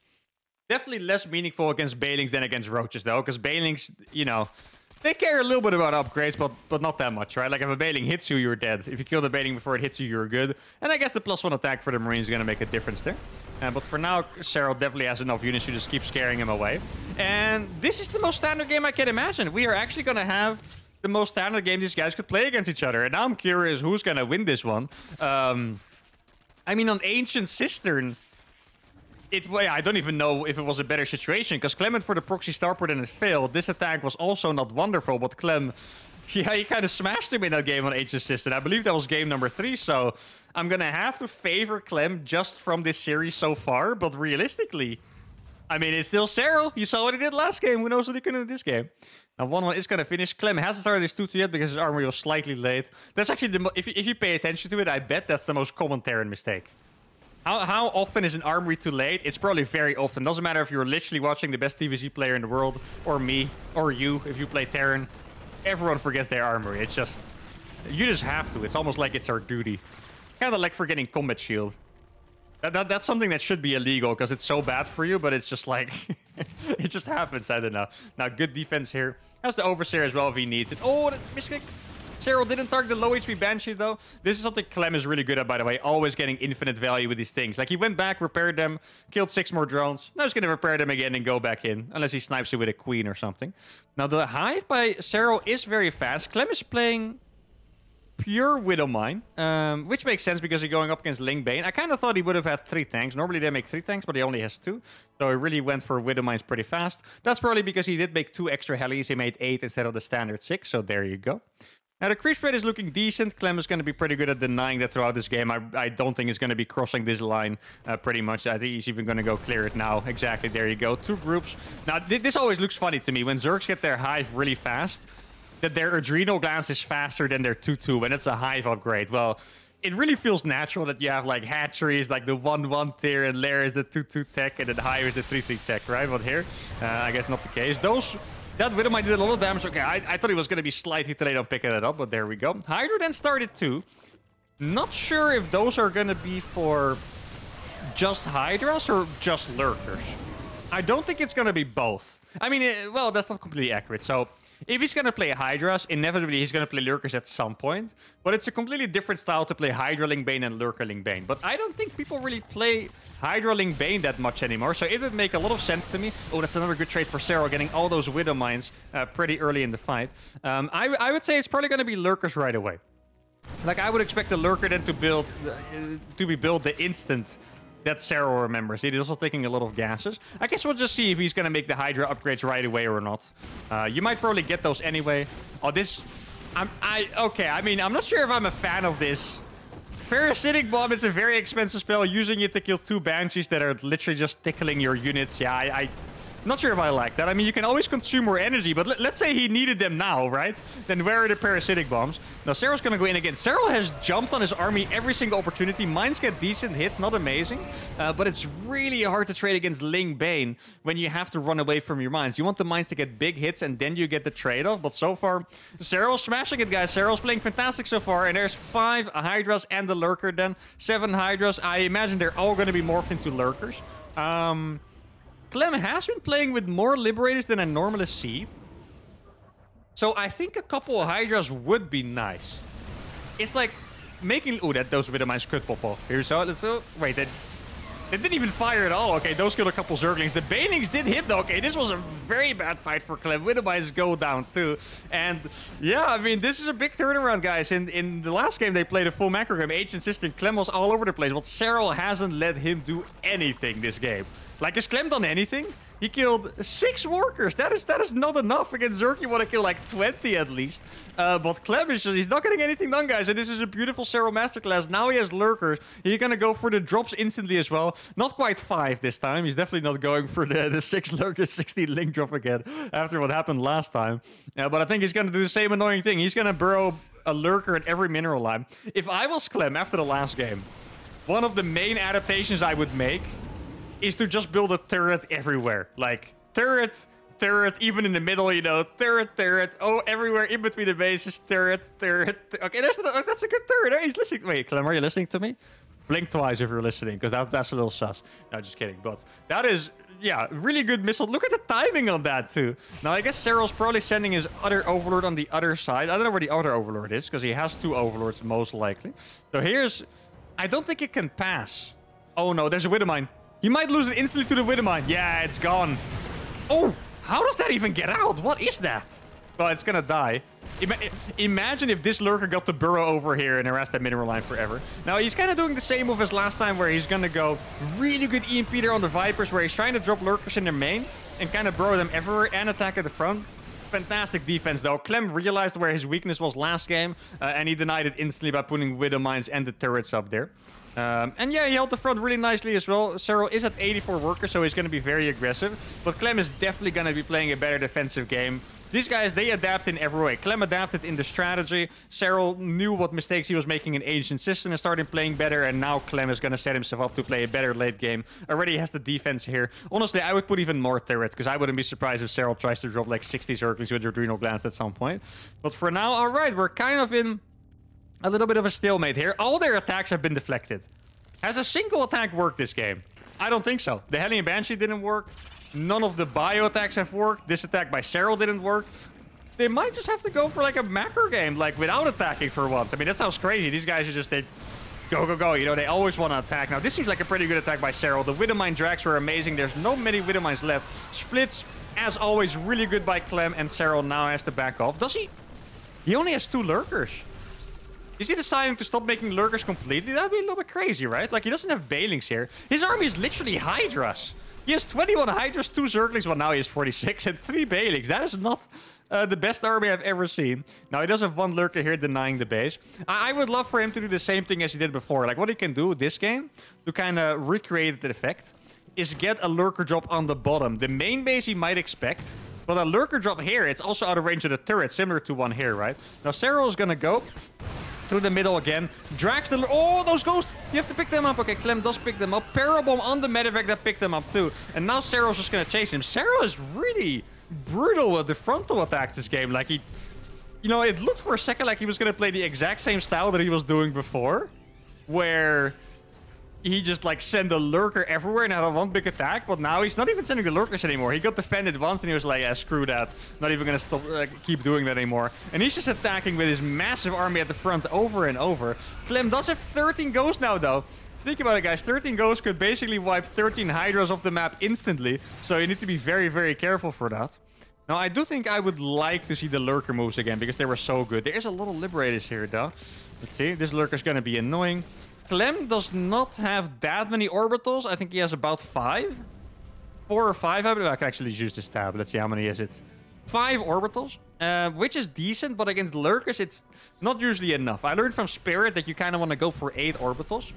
Definitely less meaningful against Baelings than against Roaches, though, because Baelings, you know, they care a little bit about upgrades, but not that much, right? Like, if a Baeling hits you, you're dead. If you kill the Baeling before it hits you, you're good. And I guess the +1 attack for the Marines is going to make a difference there. But for now, Serral definitely has enough units to just keep scaring him away. And this is the most standard game I can imagine. We are actually going to have the most standard game these guys could play against each other. And now I'm curious who's going to win this one. I mean, on Ancient Cistern, I don't even know if it was a better situation, because Clem went for the proxy starport and it failed. This attack was also not wonderful, but Clem, yeah, he kind of smashed him in that game on Ancient Cistern. I believe that was game number 3, so I'm going to have to favor Clem just from this series so far, but realistically, I mean, it's still Serral. You saw what he did last game. Who knows what he could do this game? Now, 1-1 is going to finish. Clem hasn't started his tutor yet because his armory was slightly late. That's actually, if you pay attention to it, I bet that's the most common Terran mistake. How often is an armory too late? It's probably very often. Doesn't matter if you're literally watching the best TVC player in the world, or me, or you, if you play Terran. Everyone forgets their armory. It's just, you just have to. It's almost like it's our duty. Kind of like forgetting combat shield. That's something that should be illegal because it's so bad for you, but it's just like, it just happens. I don't know. Now, good defense here. Has the overseer as well if he needs it. Oh, that miskick. Serral didn't target the low HP Banshee, though. This is something Clem is really good at, by the way. Always getting infinite value with these things. Like, he went back, repaired them, killed 6 more drones. Now he's going to repair them again and go back in. Unless he snipes it with a queen or something. Now, the hive by Serral is very fast. Clem is playing pure Widowmine, which makes sense because he's going up against Lingbane. I kind of thought he would have had 3 tanks. Normally they make 3 tanks, but he only has 2. So he really went for Widowmines pretty fast. That's probably because he did make 2 extra helis. He made 8 instead of the standard 6. So there you go. Now, the creep spread is looking decent. Clem is going to be pretty good at denying that throughout this game. I don't think he's going to be crossing this line pretty much. I think he's even going to go clear it now. Exactly, there you go. 2 groups. Now, this always looks funny to me. When Zergs get their hive really fast, that their adrenal glands is faster than their 2-2, and it's a hive upgrade. Well, it really feels natural that you have, like, hatcheries, like the 1-1 tier, and Lair is the 2-2 tech, and then Hive is the 3-3 tech, right? But here, I guess not the case. That Widowmine did a lot of damage. Okay, I thought he was going to be slightly delayed on picking that up, but there we go. Hydra then started too. Not sure if those are going to be for just Hydras or just Lurkers. I don't think it's going to be both. I mean, well, that's not completely accurate. So if he's going to play Hydras, inevitably he's going to play Lurkers at some point. But it's a completely different style to play Hydra Lingbane and Lurker Lingbane. But I don't think people really play Hydra Lingbane that much anymore. So it would make a lot of sense to me. Oh, that's another good trade for Serral, getting all those Widow Mines pretty early in the fight. I would say it's probably going to be Lurkers right away. Like, I would expect the Lurker then to be built the instant that Serral remembers. He's also taking a lot of gases. I guess we'll just see if he's going to make the Hydra upgrades right away or not. You might probably get those anyway. Oh, this... Okay, I mean, I'm not sure if I'm a fan of this. Parasitic Bomb, it's a very expensive spell. Using it to kill 2 Banshees that are literally just tickling your units. Yeah, I'm not sure if I like that. I mean, you can always consume more energy, but let's say he needed them now, right? Then where are the Parasitic Bombs? Now, Serral's going to go in again. Serral has jumped on his army every single opportunity. Mines get decent hits, not amazing. But it's really hard to trade against Lingbane when you have to run away from your mines. You want the mines to get big hits, and then you get the trade-off. But so far, Serral's smashing it, guys. Serral's playing fantastic so far. And there's 5 Hydras and the Lurker then. 7 Hydras. I imagine they're all going to be morphed into Lurkers. Clem has been playing with more Liberators than I normally see. So I think a couple of Hydras would be nice. It's like making... Ooh, those Widowmines could pop off. Here, so wait, they didn't even fire at all. Okay, those killed a couple Zerglings. The Banelings did hit, though. Okay, this was a very bad fight for Clem. Widowmines go down, too. And, yeah, I mean, this is a big turnaround, guys. In the last game, they played a full macro game. Ancient Cistern, Clem was all over the place. But Serral hasn't let him do anything this game. Like, has Clem done anything? He killed 6 workers. That is not enough. Against Zerg, you want to kill like 20 at least. But Clem is just, he's not getting anything done, guys. And this is a beautiful Serral masterclass. Now he has Lurkers. He's going to go for the drops instantly as well. Not quite 5 this time. He's definitely not going for the 6 Lurkers, 16 Link drop again after what happened last time. But I think he's going to do the same annoying thing. He's going to burrow a Lurker in every mineral line. If I was Clem after the last game, one of the main adaptations I would make is to just build a turret everywhere. Like, turret, turret, even in the middle, you know, turret, turret, oh, everywhere in between the bases, turret, turret. Okay, that's a good turret. He's listening. Wait, Clem, are you listening to me? Blink twice if you're listening, because that's a little sus. No, just kidding. But that is, yeah, really good missile. Look at the timing on that, too. Now, I guess Serral's probably sending his other overlord on the other side. I don't know where the other overlord is, because he has two overlords, most likely. So here's... I don't think it can pass. Oh, no, there's a Widowmine. He might lose it instantly to the Widowmine. Yeah, it's gone. Oh, how does that even get out? What is that? Well, it's gonna die. Imagine if this Lurker got to burrow over here and harass that mineral line forever. Now, he's kind of doing the same move as last time, where he's gonna go really good EMP there on the Vipers, where he's trying to drop Lurkers in their main and kind of burrow them everywhere and attack at the front. Fantastic defense, though. Clem realized where his weakness was last game, and he denied it instantly by putting Widow Mines and the turrets up there. And yeah, he held the front really nicely as well. Serral is at 84 workers, so he's going to be very aggressive. But Clem is definitely going to be playing a better defensive game. These guys, they adapt in every way. Clem adapted in the strategy. Serral knew what mistakes he was making in Ancient Cistern and started playing better. And now Clem is going to set himself up to play a better late game. Already has the defense here. Honestly, I would put even more turret, because I wouldn't be surprised if Serral tries to drop like 60 Zerglings with adrenal glands at some point. But for now, all right, we're kind of in a little bit of a stalemate here. All their attacks have been deflected. Has a single attack worked this game? I don't think so. The Hellion Banshee didn't work. None of the bio attacks have worked. This attack by Serral didn't work. They might just have to go for like a macro game, like without attacking for once. I mean, that sounds crazy. These guys are just, they go, go, go. You know, they always want to attack. Now, this seems like a pretty good attack by Serral. The Widowmine drags were amazing. There's not many Widowmines left. Splits, as always, really good by Clem, and Serral now has to back off. Does he? He only has two Lurkers. Is he deciding to stop making Lurkers completely? That'd be a little bit crazy, right? Like, he doesn't have Veilings here. His army is literally Hydras. He has 21 Hydras, 2 Zerglings, well now he has 46, and 3 Veilings. That is not the best army I've ever seen. Now, he does have one Lurker here denying the base. I would love for him to do the same thing as he did before. Like, what he can do this game, to kind of recreate the effect, is get a Lurker drop on the bottom. The main base he might expect. But a Lurker drop here, it's also out of range of the turret, similar to one here, right? Now, Serral is going to go through the middle again. Drags the... Oh, those ghosts! You have to pick them up. Okay, Clem does pick them up. Parabomb on the medevac that picked them up too. And now Serral's just going to chase him. Serral is really brutal with the frontal attacks this game. Like, he... You know, it looked for a second like he was going to play the exact same style that he was doing before, where he just, like, sent a Lurker everywhere and had a one big attack. But now he's not even sending the Lurkers anymore. He got defended once and he was like, yeah, screw that. Not even gonna stop, keep doing that anymore. And he's just attacking with his massive army at the front over and over. Clem does have 13 ghosts now, though. Think about it, guys. 13 ghosts could basically wipe 13 Hydras off the map instantly. So you need to be very, very careful for that. Now, I do think I would like to see the Lurker moves again, because they were so good. There is a lot of Liberators here, though. Let's see. This Lurker's gonna be annoying. Clem does not have that many orbitals. I think he has about 5. 4 or 5. I can actually use this tab. Let's see how many is it. 5 orbitals, which is decent, but against Lurkers, it's not usually enough. I learned from Spirit that you kind of want to go for 8 orbitals,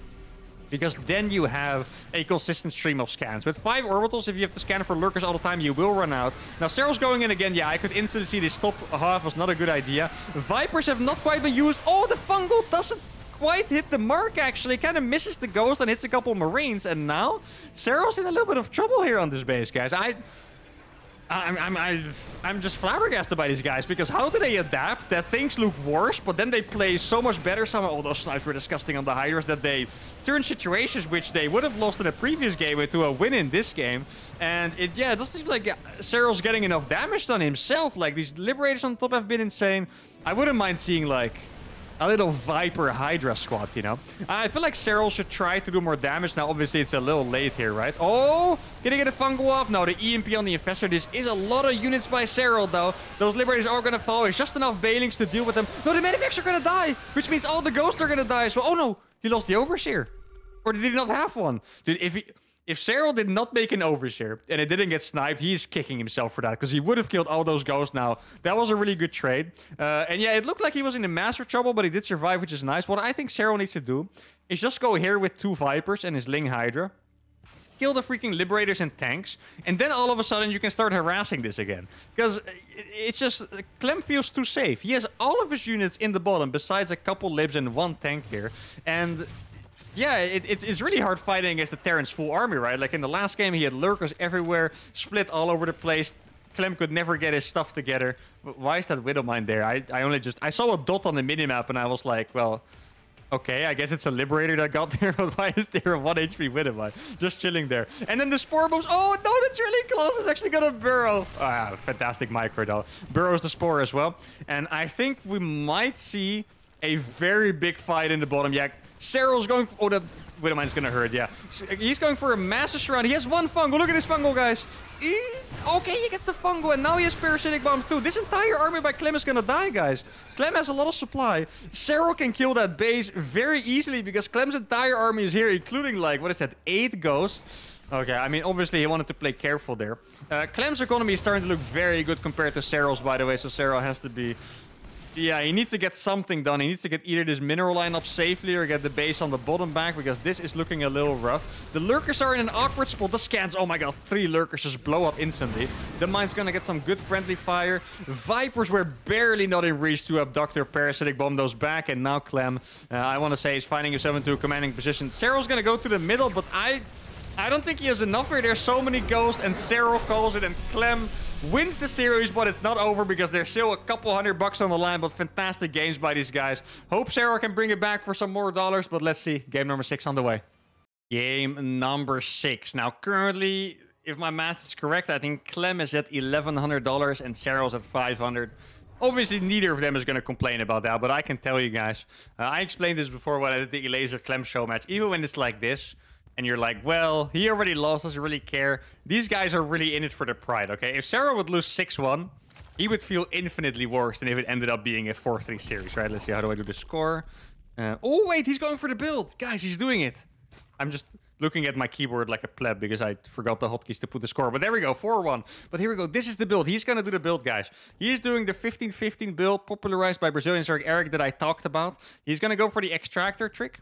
because then you have a consistent stream of scans. With 5 orbitals, if you have to scan for Lurkers all the time, you will run out. Now, Serral's going in again. Yeah, I could instantly see this top half was not a good idea. Vipers have not quite been used. Oh, the fungal doesn't quite hit the mark, actually. Kind of misses the ghost and hits a couple Marines. And now Serral's in a little bit of trouble here on this base, guys. I'm just flabbergasted by these guys, because how do they adapt that things look worse, but then they play so much better somehow? Oh, those snipes were disgusting on the Hydras, that they turn situations which they would have lost in a previous game into a win in this game. And it, yeah, it doesn't seem like Serral's getting enough damage done himself. Like, these Liberators on top have been insane. I wouldn't mind seeing, like, a little Viper Hydra squad, you know? I feel like Serral should try to do more damage. Now, obviously, it's a little late here, right? Oh! Did he get a fungal off? No, the EMP on the Infestor. This is a lot of units by Serral, though. Those Liberators are going to fall. It's just enough Veilings to deal with them. No, the Medivacs are going to die, which means all the Ghosts are going to die as well. Oh, no! He lost the Overseer. Or did he not have one? Dude, if Serral did not make an Overseer and it didn't get sniped, he's kicking himself for that, because he would have killed all those ghosts now. That was a really good trade. And yeah, it looked like he was in the master trouble, but he did survive, which is nice. What I think Serral needs to do is just go here with 2 Vipers and his Ling Hydra. Kill the freaking Liberators and tanks. And then all of a sudden you can start harassing this again. Because it's just... Clem feels too safe. He has all of his units in the bottom, besides a couple Libs and 1 tank here. And Yeah, it's really hard fighting against the Terran's full army, right? Like in the last game, he had lurkers everywhere, split all over the place. Clem could never get his stuff together. Why is that Widowmine there? I saw a dot on the minimap and I was like, well, okay, I guess it's a Liberator that got there, but why is there a 1 HP Widowmine? Just chilling there. And then the Spore Booms. Oh, no, that's really close. It's actually gonna burrow. Ah, fantastic micro, though. Burrows the Spore as well. And I think we might see a very big fight in the bottom. Yeah, Serral's going for... Oh, that Widowmine's gonna hurt, yeah. He's going for a massive surround. He has one fungal. Look at this fungal, guys. Okay, he gets the fungal, and now he has parasitic bombs too. This entire army by Clem is gonna die, guys. Clem has a lot of supply. Serral can kill that base very easily because Clem's entire army is here, including, like, what is that, 8 ghosts? Okay, I mean, obviously he wanted to play careful there. Clem's economy is starting to look very good compared to Serral's, by the way, so Serral has to be... Yeah, he needs to get something done. He needs to get either this mineral line up safely or get the base on the bottom back, because this is looking a little rough. The lurkers are in an awkward spot. The scans, oh my god, 3 lurkers just blow up instantly. The mine's gonna get some good friendly fire. Vipers were barely not in reach to Abductor, Parasitic Bomb those back, and now Clem, I want to say, is finding himself into a commanding position. Serral's gonna go to the middle, but I don't think he has enough here. There's so many ghosts, and Serral calls it, and Clem wins the series, but it's not over because there's still a couple $100 on the line. But fantastic games by these guys. Hope Serral can bring it back for some more dollars, but let's see. Game number 6 on the way. Game number 6. Now, currently, if my math is correct, I think Clem is at $1,100 and Serral's at $500. Obviously, neither of them is going to complain about that, but I can tell you guys. I explained this before when I did the Elazer Clem show match. Even when it's like this, and you're like, well, he already lost, doesn't really care. These guys are really in it for the pride, okay? If Serral would lose 6-1, he would feel infinitely worse than if it ended up being a 4-3 series, right? Let's see, how do I do the score? Oh, wait, he's going for the build. Guys, he's doing it. I'm just looking at my keyboard like a pleb because I forgot the hotkeys to put the score. But there we go, 4-1. But here we go, this is the build. He's going to do the build, guys. He's doing the 15-15 build popularized by Brazilian Zerg Eric that I talked about. He's going to go for the extractor trick.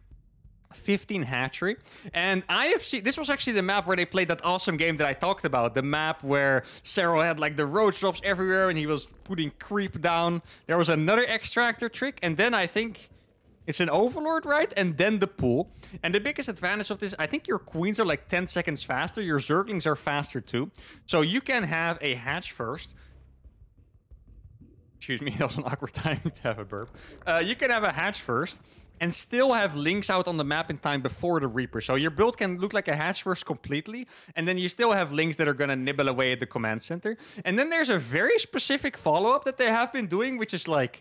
15 hatchery, and I have seen this was actually the map where they played that awesome game that I talked about, the map where Serral had like the road drops everywhere and he was putting creep down. There was another extractor trick, and then I think it's an overlord, right? And then the pool. And the biggest advantage of this, I think your queens are like 10 seconds faster, your zerglings are faster too, so you can have a hatch first. Excuse me, that was an awkward timing to have a burp. You can have a hatch first and still have links out on the map in time before the Reaper. So your build can look like a hatch first completely, and then you still have links that are gonna nibble away at the command center. And then there's a very specific follow-up that they have been doing, which is like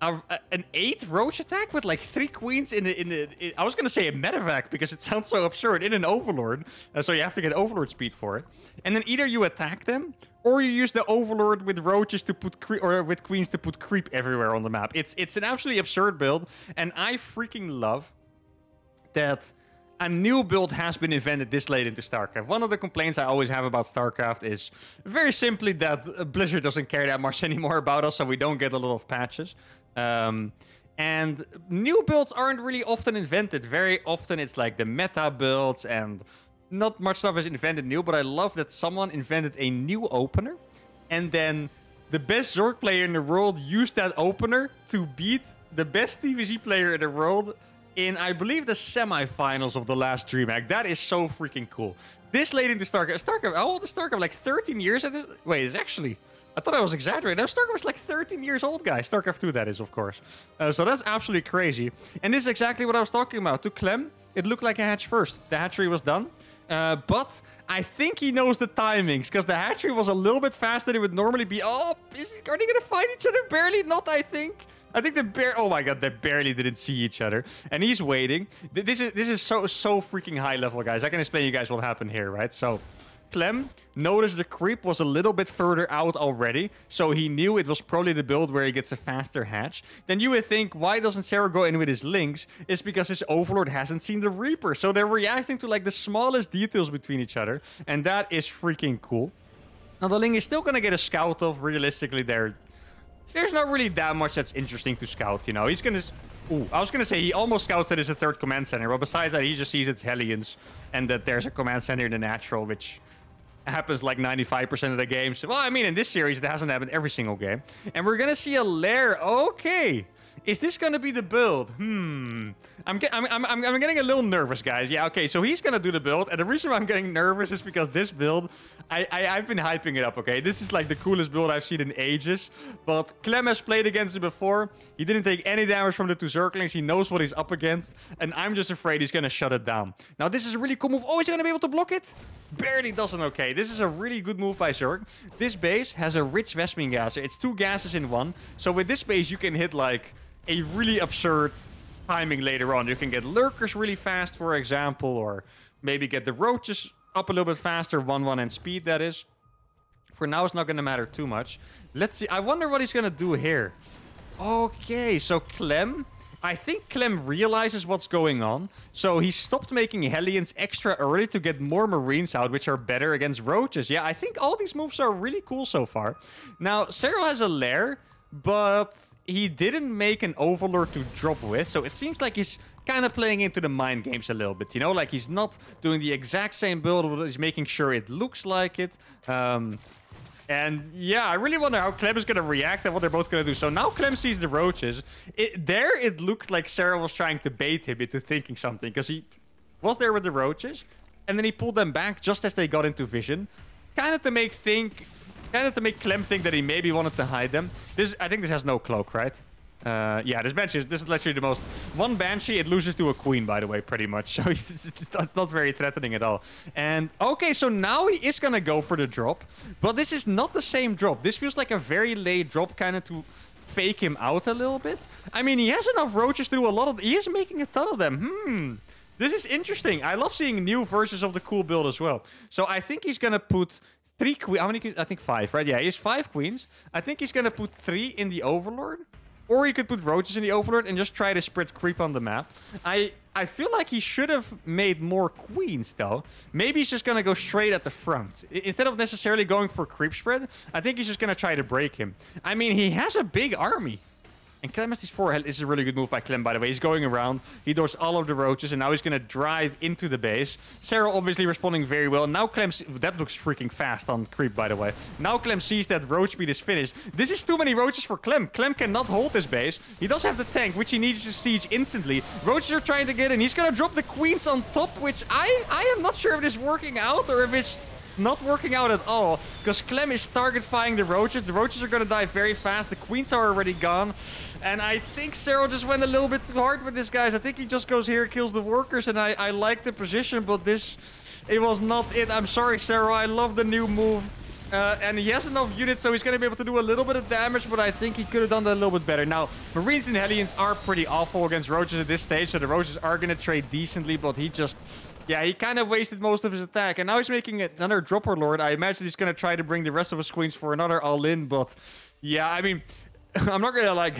an 8 roach attack with like 3 queens in I was gonna say a medevac because it sounds so absurd, in an overlord. So you have to get overlord speed for it. And then either you attack them, or you use the overlord with roaches to put with queens to put creep everywhere on the map. It's an absolutely absurd build, and I freaking love that a new build has been invented this late into StarCraft. One of the complaints I always have about StarCraft is very simply that Blizzard doesn't care that much anymore about us, so we don't get a lot of patches. And new builds aren't really often invented. Very often it's like the meta builds and not much stuff is invented new, but I love that someone invented a new opener, and then the best Zerg player in the world used that opener to beat the best TVG player in the world in, I believe, the semifinals of the last DreamHack. That is so freaking cool. This late into StarCraft. StarCraft, how old is StarCraft? Like 13 years at this? Wait, it's actually... I thought I was exaggerating. Now, StarCraft is like 13 years old, guys. StarCraft 2, that is, of course. So that's absolutely crazy. And this is exactly what I was talking about. To Clem, it looked like a hatch first. The hatchery was done. But I think he knows the timings, because the hatchery was a little bit faster than it would normally be. Oh, are they going to fight each other? Barely not, I think. I think they barely... Oh my god, they barely didn't see each other. And he's waiting. This is so freaking high level, guys. I can explain you guys what happened here, right? So... Clem noticed the creep was a little bit further out already, so he knew it was probably the build where he gets a faster hatch. Then you would think, why doesn't Serral go in with his links? It's because his overlord hasn't seen the Reaper, so they're reacting to like the smallest details between each other, and that is freaking cool. Now the link is still gonna get a scout off. Realistically, there's not really that much that's interesting to scout, you know. He's gonna... Ooh, I was gonna say he almost scouts that it's a third command center, but besides that, he just sees it's Hellions and that there's a command center in the natural, which happens like 95% of the games. Well, I mean, in this series, it hasn't happened every single game. And we're going to see a lair. Okay. Is this gonna be the build? I'm getting a little nervous, guys. Yeah, okay, so he's gonna do the build, and the reason why I'm getting nervous is because this build, I've been hyping it up, okay? This is like the coolest build I've seen in ages, but Clem has played against it before. He didn't take any damage from the two Zerglings. He knows what he's up against, and I'm just afraid he's gonna shut it down. Now, this is a really cool move. Oh, he's gonna be able to block it? Barely doesn't, okay. This is a really good move by Zerg. This base has a rich Vespin Gaser. It's two gases in one, so with this base, you can hit, like, a really absurd timing later on. You can get lurkers really fast, for example, or maybe get the roaches up a little bit faster, 1-1 and speed, that is. For now, it's not going to matter too much. Let's see. I wonder what he's going to do here. Okay, so Clem... I think Clem realizes what's going on, so he stopped making Hellions extra early to get more Marines out, which are better against Roaches. Yeah, I think all these moves are really cool so far. Now, Serral has a Lair, but he didn't make an Overlord to drop with, so it seems like he's kind of playing into the mind games a little bit, you know? Like, he's not doing the exact same build, but he's making sure it looks like it. And yeah, I really wonder how Clem is going to react and what they're both going to do. So now Clem sees the roaches. It looked like Serral was trying to bait him into thinking something, because he was there with the roaches, and then he pulled them back just as they got into vision, kind of to make Clem think that he maybe wanted to hide them. I think this has no cloak, right? Yeah, this is literally the most... One Banshee, it loses to a Queen, by the way, pretty much. So it's not very threatening at all. And, okay, so now he is going to go for the drop. But this is not the same drop. This feels like a very late drop, kind of to fake him out a little bit. I mean, he has enough roaches to do a lot of... He is making a ton of them. This is interesting. I love seeing new versions of the cool build as well. So I think he's going to put... Three Queens... How many Queens? I think 5, right? Yeah, he has 5 Queens. I think he's going to put 3 in the Overlord. Or he could put roaches in the Overlord and just try to spread creep on the map. I feel like he should have made more queens, though. Maybe he's just going to go straight at the front. Instead of necessarily going for creep spread, I think he's just going to try to break him. I mean, he has a big army. And Clem has these 4 health. This is a really good move by Clem, by the way. He's going around. He doors all of the roaches, and now he's going to drive into the base. Serral obviously responding very well. Now Clem's... That looks freaking fast on creep, by the way. Now Clem sees that roach speed is finished. This is too many roaches for Clem. Clem cannot hold this base. He does have the tank, which he needs to siege instantly. Roaches are trying to get in. He's going to drop the queens on top, which I am not sure if it's working out or if it's... not working out at all, because Clem is target-fying the roaches. The roaches are going to die very fast. The queens are already gone. And I think Serral just went a little bit too hard with this, guys. I think he just goes here, kills the workers, and I like the position, but this... It was not it. I'm sorry, Serral. I love the new move. And he has enough units, so he's going to be able to do a little bit of damage, but I think he could have done that a little bit better. Now, Marines and Hellions are pretty awful against roaches at this stage, so the roaches are going to trade decently, but he just... Yeah, he kind of wasted most of his attack, and now he's making another Dropper Lord. I imagine he's going to try to bring the rest of his queens for another all-in, but... Yeah, I mean... I'm not going to, like...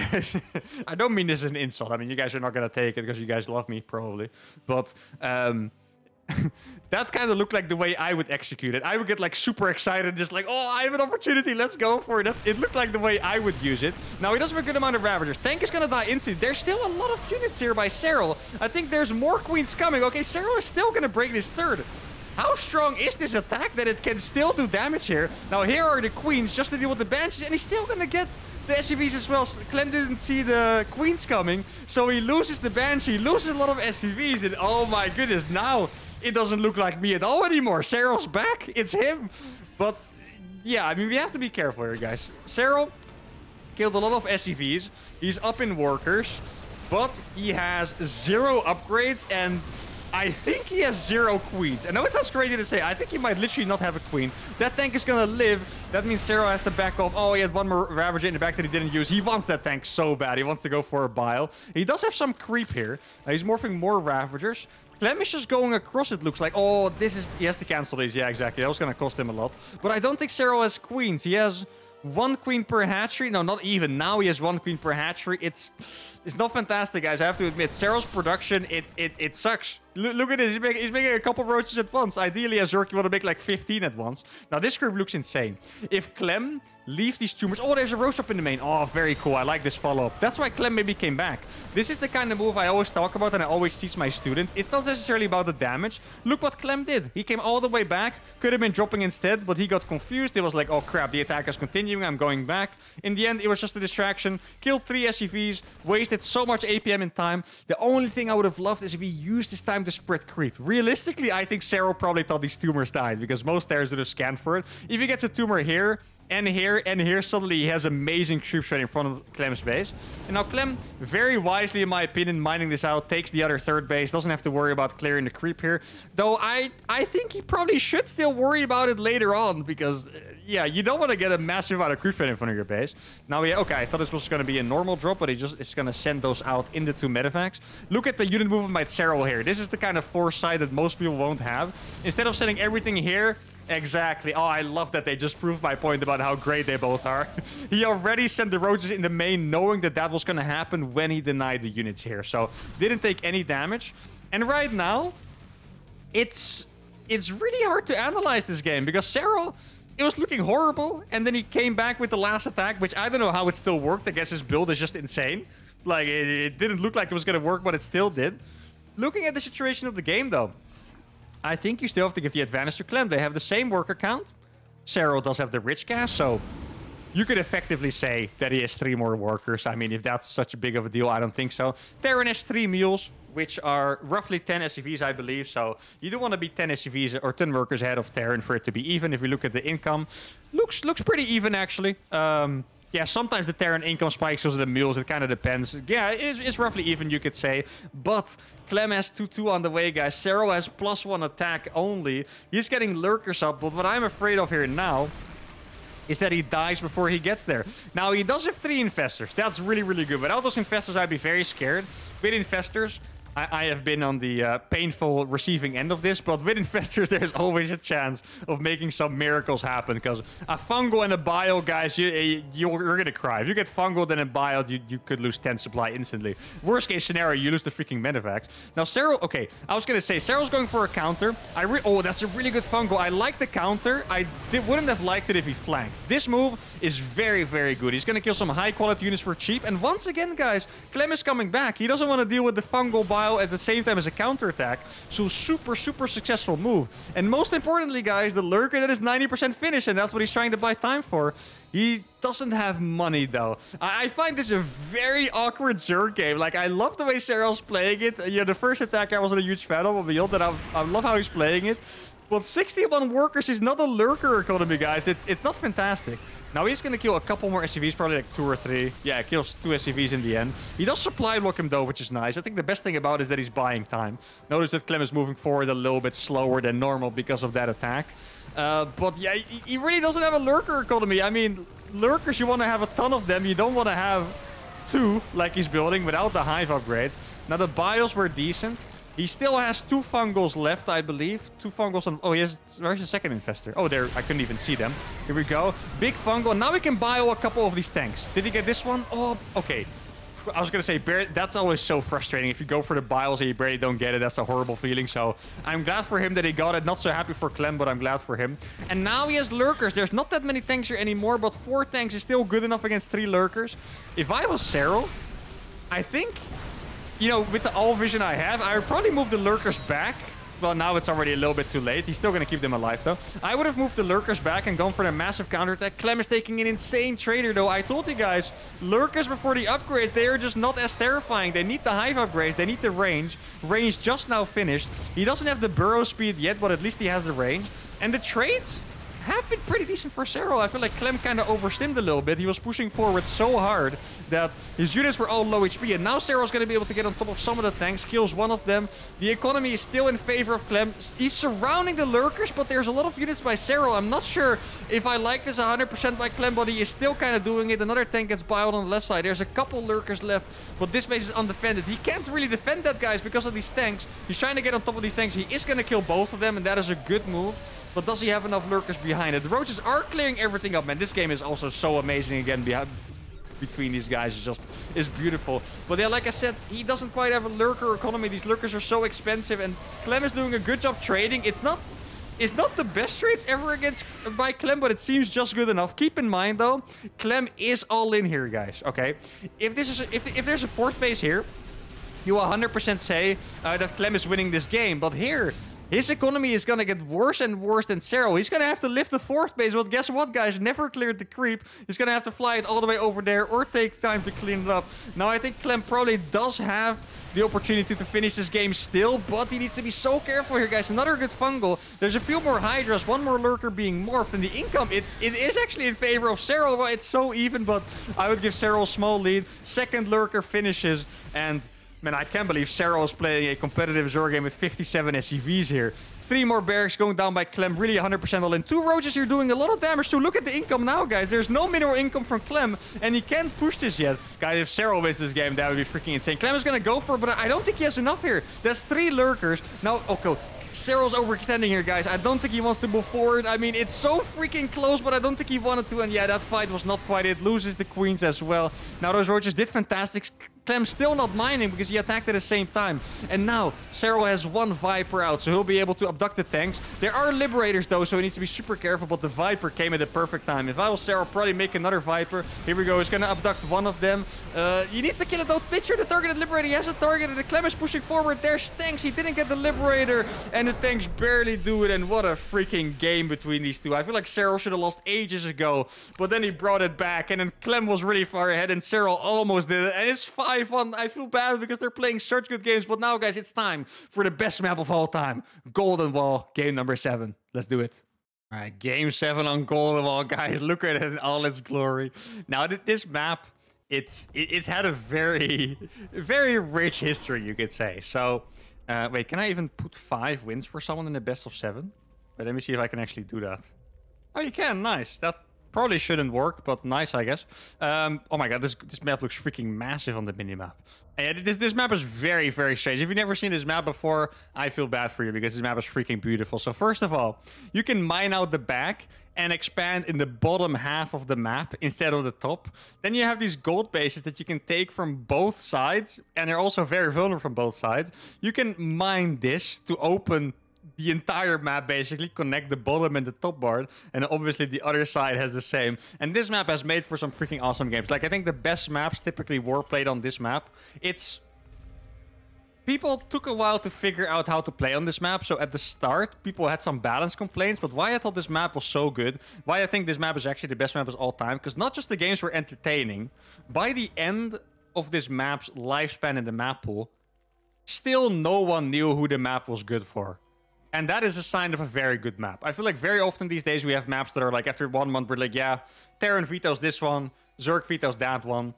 I don't mean this as an insult. I mean, you guys are not going to take it because you guys love me, probably. But, that kind of looked like the way I would execute it. I would get, like, super excited, just like, oh, I have an opportunity, let's go for it. It looked like the way I would use it. Now, he does have a good amount of Ravagers. Tank is going to die instantly. There's still a lot of units here by Serral. I think there's more queens coming. Okay, Serral is still going to break this third. How strong is this attack that it can still do damage here? Now, here are the queens just to deal with the Banshees, and he's still going to get... the SCVs as well. Clem didn't see the queens coming, so he loses the Banshee, loses a lot of SCVs, and oh my goodness, now it doesn't look like me at all anymore. Serral's back, it's him. But yeah, I mean, we have to be careful here, guys. Serral killed a lot of SCVs. He's up in workers, but he has 0 upgrades, and I think he has 0 queens. I know it sounds crazy to say. I think he might literally not have a queen. That tank is going to live. That means Serral has to back off. Oh, he had one more Ravager in the back that he didn't use. He wants that tank so bad. He wants to go for a Bile. He does have some creep here. He's morphing more Ravagers. Clem is just going across, it looks like. Oh, this is... He has to cancel these. Yeah, exactly. That was going to cost him a lot. But I don't think Serral has queens. He has... 1 queen per hatchery. No, not even. Now he has 1 queen per hatchery. It's not fantastic, guys. I have to admit, Serral's production, it sucks. Look at this. He's making a couple roaches at once. Ideally, as Zerg, you want to make like 15 at once. Now, this group looks insane. If Clem Leave these tumors. Oh, there's a roast up in the main. Oh, very cool. I like this follow-up. That's why Clem maybe came back. This is the kind of move I always talk about and I always teach my students. It's not necessarily about the damage. Look what Clem did. He came all the way back. Could have been dropping instead, but he got confused. It was like, oh crap, the attack is continuing. I'm going back. In the end, it was just a distraction. Killed 3 SCVs. Wasted so much APM in time. The only thing I would have loved is if he used this time to spread creep. Realistically, I think Serral probably thought these tumors died because most players would have scanned for it. If he gets a tumor here, and here, and here. Suddenly he has amazing creep straight in front of Clem's base. And now Clem, very wisely in my opinion, mining this out, takes the other third base, doesn't have to worry about clearing the creep here. Though I think he probably should still worry about it later on, because yeah, you don't want to get a massive amount of creep straight in front of your base. Now yeah, okay, I thought this was going to be a normal drop, but he just is going to send those out in the 2 medevacs. Look at the unit movement by Serral here. This is the kind of foresight that most people won't have. Instead of sending everything here, exactly. Oh, I love that they just proved my point about how great they both are. He already sent the roaches in the main knowing that that was going to happen when he denied the units here. So didn't take any damage. And right now, it's really hard to analyze this game because Serral, it was looking horrible. And then he came back with the last attack, which I don't know how it still worked. I guess his build is just insane. Like it didn't look like it was going to work, but it still did. Looking at the situation of the game, though, I think you still have to give the advantage to Clem. They have the same worker count. Serral does have the rich cast, so you could effectively say that he has 3 more workers. I mean, if that's such a big of a deal, I don't think so. Terran has 3 mules, which are roughly 10 SCVs, I believe. So you do want to be 10 SCVs or 10 workers ahead of Terran for it to be even. If we look at the income, looks pretty even, actually. Yeah, sometimes the Terran income spikes because of the mules. It kind of depends. Yeah, it's roughly even, you could say. But Clem has 2-2 on the way, guys. Serral has +1 attack only. He's getting lurkers up, but what I'm afraid of here now is that he dies before he gets there. Now, he does have 3 infestors. That's really, really good. Without those infestors, I'd be very scared. With infestors, I have been on the painful receiving end of this, but with investors, there's always a chance of making some miracles happen, because a fungal and a bio, guys, you're going to cry. If you get fungal and a bio, you could lose 10 supply instantly. Worst case scenario, you lose the freaking medevacs. Now, Serral, okay, I was going to say, Serral's going for a counter. Oh, that's a really good fungal. I like the counter. I wouldn't have liked it if he flanked. This move is very, very good. He's going to kill some high-quality units for cheap, and once again, guys, Clem is coming back. He doesn't want to deal with the fungal bio at the same time as a counterattack. So super, super successful move. And most importantly, guys, the lurker that is 90% finished, and that's what he's trying to buy time for. He doesn't have money, though. I find this a very awkward Zerg game. Like, I love the way Serral's playing it. You know, the first attack I wasn't a huge fan of, but beyond that, I love how he's playing it. Well, 61 workers is not a lurker economy, guys. It's not fantastic. Now he's going to kill a couple more SCVs, probably like 2 or 3. Yeah, he kills 2 SCVs in the end. He does supply block him, though, which is nice. I think the best thing about it is that he's buying time. Notice that Clem is moving forward a little bit slower than normal because of that attack. But yeah, he really doesn't have a lurker economy. I mean, lurkers, you want to have a ton of them. You don't want to have 2, like he's building, without the hive upgrades. Now the bios were decent. He still has 2 fungals left, I believe. 2 fungals on... Oh, he has... Where's the second infestor? Oh, there. I couldn't even see them. Here we go. Big fungal. Now we can bio a couple of these tanks. Did he get this one? Oh, okay. I was going to say, that's always so frustrating. If you go for the bios and you barely don't get it, that's a horrible feeling. So I'm glad for him that he got it. Not so happy for Clem, but I'm glad for him. And now he has lurkers. There's not that many tanks here anymore, but 4 tanks is still good enough against 3 lurkers. If I was Serral, I think... You know, with the all vision I have, I would probably move the lurkers back. Well, now it's already a little bit too late. He's still going to keep them alive, though. I would have moved the lurkers back and gone for a massive counterattack. Clem is taking an insane trader, though. I told you guys, lurkers before the upgrades, they are just not as terrifying. They need the hive upgrades. They need the range. Range just now finished. He doesn't have the burrow speed yet, but at least he has the range. And the trades have been pretty decent for Serral. I feel like Clem kind of overstimmed a little bit. He was pushing forward so hard that his units were all low HP. And now Serral's going to be able to get on top of some of the tanks, kills one of them. The economy is still in favor of Clem. He's surrounding the lurkers, but there's a lot of units by Serral. I'm not sure if I like this 100% by Clem, but he is still kind of doing it. Another tank gets bioed on the left side. There's a couple lurkers left, but this base is undefended. He can't really defend that, guys, because of these tanks. He's trying to get on top of these tanks. He is going to kill both of them, and that is a good move. But does he have enough lurkers behind it? The roaches are clearing everything up, man. This game is also so amazing again. Between these guys is beautiful. But yeah, like I said, he doesn't quite have a lurker economy. These lurkers are so expensive, and Clem is doing a good job trading. It's not... It's not the best trades ever against by Clem, but it seems just good enough. Keep in mind though, Clem is all in here, guys. Okay, if this is if there's a fourth base here, you 100% say that Clem is winning this game. But here, his economy is going to get worse and worse than Serral. He's going to have to lift the fourth base. Well, guess what, guys? Never cleared the creep. He's going to have to fly it all the way over there or take time to clean it up. Now, I think Clem probably does have the opportunity to finish this game still, but he needs to be so careful here, guys. Another good fungal. There's a few more Hydras, one more Lurker being morphed, and the income, it is actually in favor of Serral. Well, it's so even, but I would give Serral a small lead. Second Lurker finishes, and man, I can't believe Serral is playing a competitive Zerg game with 57 SCVs here. 3 more barracks going down by Clem, really 100% all in. 2 roaches here doing a lot of damage too. Look at the income now, guys. There's no minimal income from Clem, and he can't push this yet. Guys, if Serral wins this game, that would be freaking insane. Clem is going to go for it, but I don't think he has enough here. That's 3 lurkers. Now, okay, Serral's overextending here, guys. I don't think he wants to move forward. I mean, it's so freaking close, but I don't think he wanted to. And yeah, that fight was not quite it. Loses the queens as well. Now, those roaches did fantastic. Clem's still not mining because he attacked at the same time. And now, Serral has 1 Viper out, so he'll be able to abduct the tanks. There are Liberators, though, so he needs to be super careful, but the Viper came at the perfect time. If I was Serral, probably make another Viper. Here we go, he's gonna abduct one of them. He needs to kill it, though. Picture the targeted Liberator. He has a target, and the Clem is pushing forward. There's tanks. He didn't get the Liberator, and the tanks barely do it, and what a freaking game between these two. I feel like Serral should have lost ages ago, but then he brought it back, and then Clem was really far ahead, and Serral almost did it, and it's 5-1. I feel bad because they're playing such good games, but now, guys, it's time for the best map of all time, Golden Wall, game number 7. Let's do it. All right, game 7 on Golden Wall, guys. Look at it in all its glory. Now, this map, it's had a very, very rich history, you could say. So, wait, can I even put 5 wins for someone in the best of 7? Wait, let me see if I can actually do that. Oh, you can. Nice. That probably shouldn't work, but nice, I guess. Oh my god, this map looks freaking massive on the minimap. Yeah, this map is very, very strange. If you've never seen this map before, I feel bad for you because this map is freaking beautiful. So first of all, you can mine out the back and expand in the bottom half of the map instead of the top. Then you have these gold bases that you can take from both sides, and they're also very vulnerable from both sides. You can mine this to open the entire map, basically connect the bottom and the top part, and obviously the other side has the same. And this map has made for some freaking awesome games. Like, I think the best maps typically were played on this map. It's people took a while to figure out how to play on this map. So at the start, people had some balance complaints, but why I thought this map was so good, why I think this map is actually the best map of all time, because not just the games were entertaining, by the end of this map's lifespan in the map pool, still no one knew who the map was good for. And that is a sign of a very good map. I feel like very often these days we have maps that are like, after 1 month, we're like, yeah, Terran vetoes this one, Zerg vetoes that one.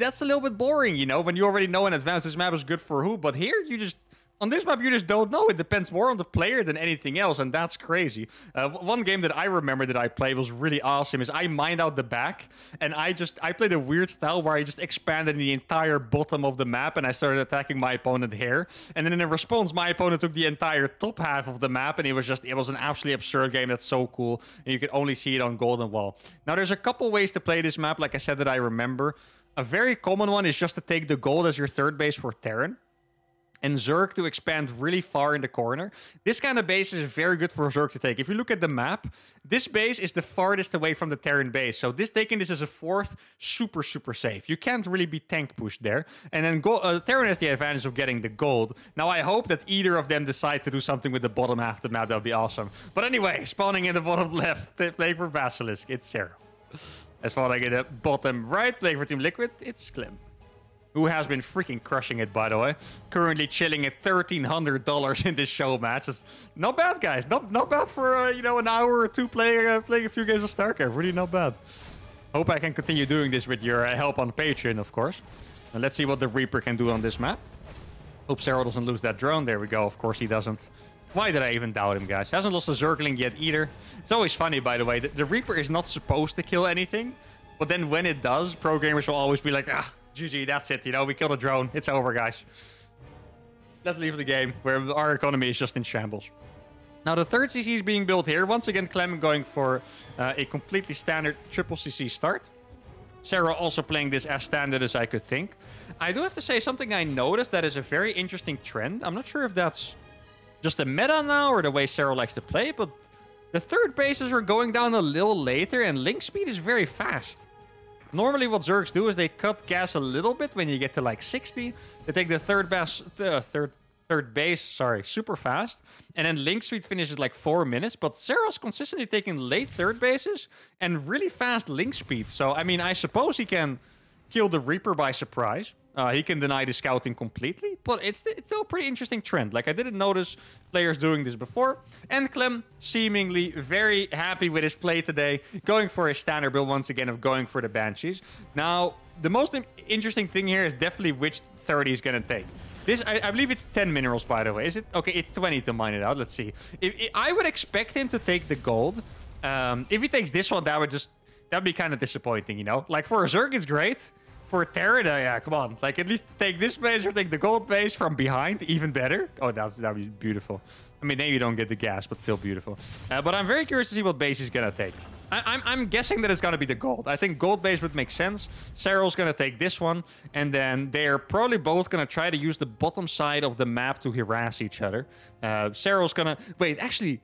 That's a little bit boring, you know, when you already know in advance this map is good for who. But here, you just, on this map, you just don't know. It depends more on the player than anything else, and that's crazy. One game that I remember that I played was really awesome is I mined out the back, and I played a weird style where I just expanded the entire bottom of the map, and I started attacking my opponent here. And then in response, my opponent took the entire top half of the map, and it was an absolutely absurd game. That's so cool, and you can only see it on Golden Wall. Now, there's a couple ways to play this map, like I said, that I remember. A very common one is just to take the gold as your third base for Terran, and Zerg to expand really far in the corner. This kind of base is very good for Zerg to take. If you look at the map, this base is the farthest away from the Terran base. So taking this as a fourth, super, super safe. You can't really be tank pushed there. And then Terran has the advantage of getting the gold. Now, I hope that either of them decide to do something with the bottom half of the map. That would be awesome. But anyway, spawning in the bottom left, they play for Basilisk. It's Serral. As far as I get the bottom right, playing for Team Liquid, it's Clem, who has been freaking crushing it, by the way. Currently chilling at $1,300 in this show match. It's not bad, guys. Not bad for, you know, an hour or two playing a few games of StarCraft. Really not bad. Hope I can continue doing this with your help on Patreon, of course. And let's see what the Reaper can do on this map. Hope Serral doesn't lose that drone. There we go. Of course he doesn't. Why did I even doubt him, guys? Hasn't lost a Zergling yet either. It's always funny, by the way. The Reaper is not supposed to kill anything. But then when it does, pro gamers will always be like, ah, GG, that's it, you know, we killed a drone. It's over, guys. Let's leave the game where our economy is just in shambles. Now, the third CC is being built here. Once again, Clem going for a completely standard triple CC start. Serral also playing this as standard as I could think. I do have to say something I noticed that is a very interesting trend. I'm not sure if that's just the meta now or the way Serral likes to play, but the third bases are going down a little later and link speed is very fast. Normally what Zergs do is they cut gas a little bit when you get to like 60. They take the third base, super fast. And then link speed finishes like 4 minutes. But Serral's consistently taking late third bases and really fast link speed. So, I mean, I suppose he can kill the Reaper by surprise. He can deny the scouting completely. But it's still a pretty interesting trend. Like, I didn't notice players doing this before. And Clem seemingly very happy with his play today. Going for his standard build once again of going for the Banshees. Now, the most interesting thing here is definitely which 30 he's going to take. This, I believe it's 10 minerals, by the way. Is it? Okay, it's 20 to mine it out. Let's see. I would expect him to take the gold. If he takes this one, that would be kind of disappointing, you know? Like, for a Zerg, it's great. For a Terran, yeah, come on. Like, at least take this base or take the gold base from behind. Even better. Oh, that would be beautiful. I mean, then you don't get the gas, but still beautiful. But I'm very curious to see what base he's going to take. I'm guessing that it's going to be the gold. I think gold base would make sense. Serral's going to take this one. And then they're probably both going to try to use the bottom side of the map to harass each other. Serral's going to... Wait, actually,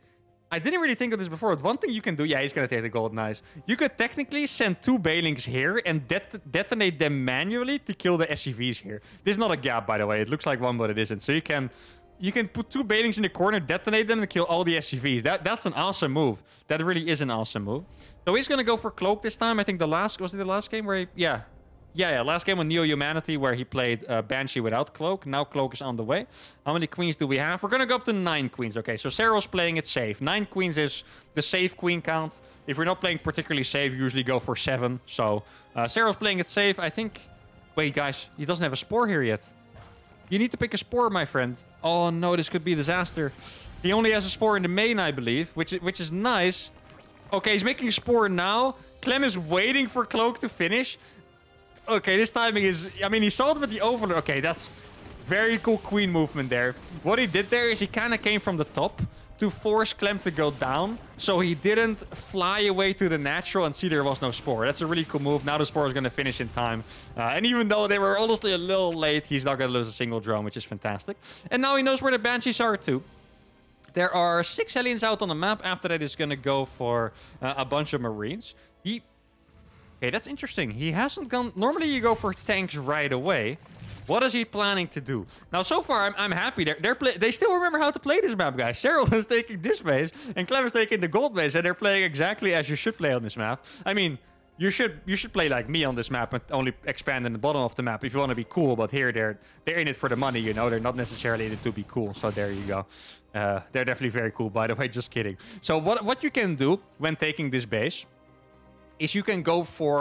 I didn't really think of this before. But one thing you can do... Yeah, he's going to take the gold. Nice. You could technically send two Baelings here and detonate them manually to kill the SCVs here. This is not a gap, by the way. It looks like one, but it isn't. So you can put two Baelings in the corner, detonate them, and kill all the SCVs. That's an awesome move. That really is an awesome move. So he's going to go for Cloak this time. I think was it the last game where he... Yeah, last game on Neo Humanity where he played Banshee without Cloak. Now Cloak is on the way. How many queens do we have? We're going to go up to 9 queens. Okay, so Serral's playing it safe. 9 queens is the safe queen count. If we're not playing particularly safe, you usually go for 7. So Serral's playing it safe. I think... Wait, guys, he doesn't have a spore here yet. You need to pick a spore, my friend. Oh, no, this could be a disaster. He only has a spore in the main, I believe, which is nice. Okay, he's making a spore now. Clem is waiting for Cloak to finish. Okay, this timing is... I mean, he saw it with the overlord. Okay, that's very cool queen movement there. What he did there is he kind of came from the top to force Clem to go down. So he didn't fly away to the natural and see there was no spore. That's a really cool move. Now the spore is going to finish in time. And even though they were honestly a little late, he's not going to lose a single drone, which is fantastic. And now he knows where the Banshees are too. There are 6 aliens out on the map. After that, he's going to go for a bunch of marines. Okay, that's interesting. He hasn't gone... Normally, you go for tanks right away. What is he planning to do? Now, so far, I'm happy. They still remember how to play this map, guys. Serral is taking this base, and Clem is taking the gold base, and they're playing exactly as you should play on this map. I mean, you should play like me on this map and only expand in the bottom of the map if you want to be cool. But here, they're in it for the money, you know? They're not necessarily in it to be cool, so there you go. They're definitely very cool, by the way. Just kidding. So what you can do when taking this base... is you can go for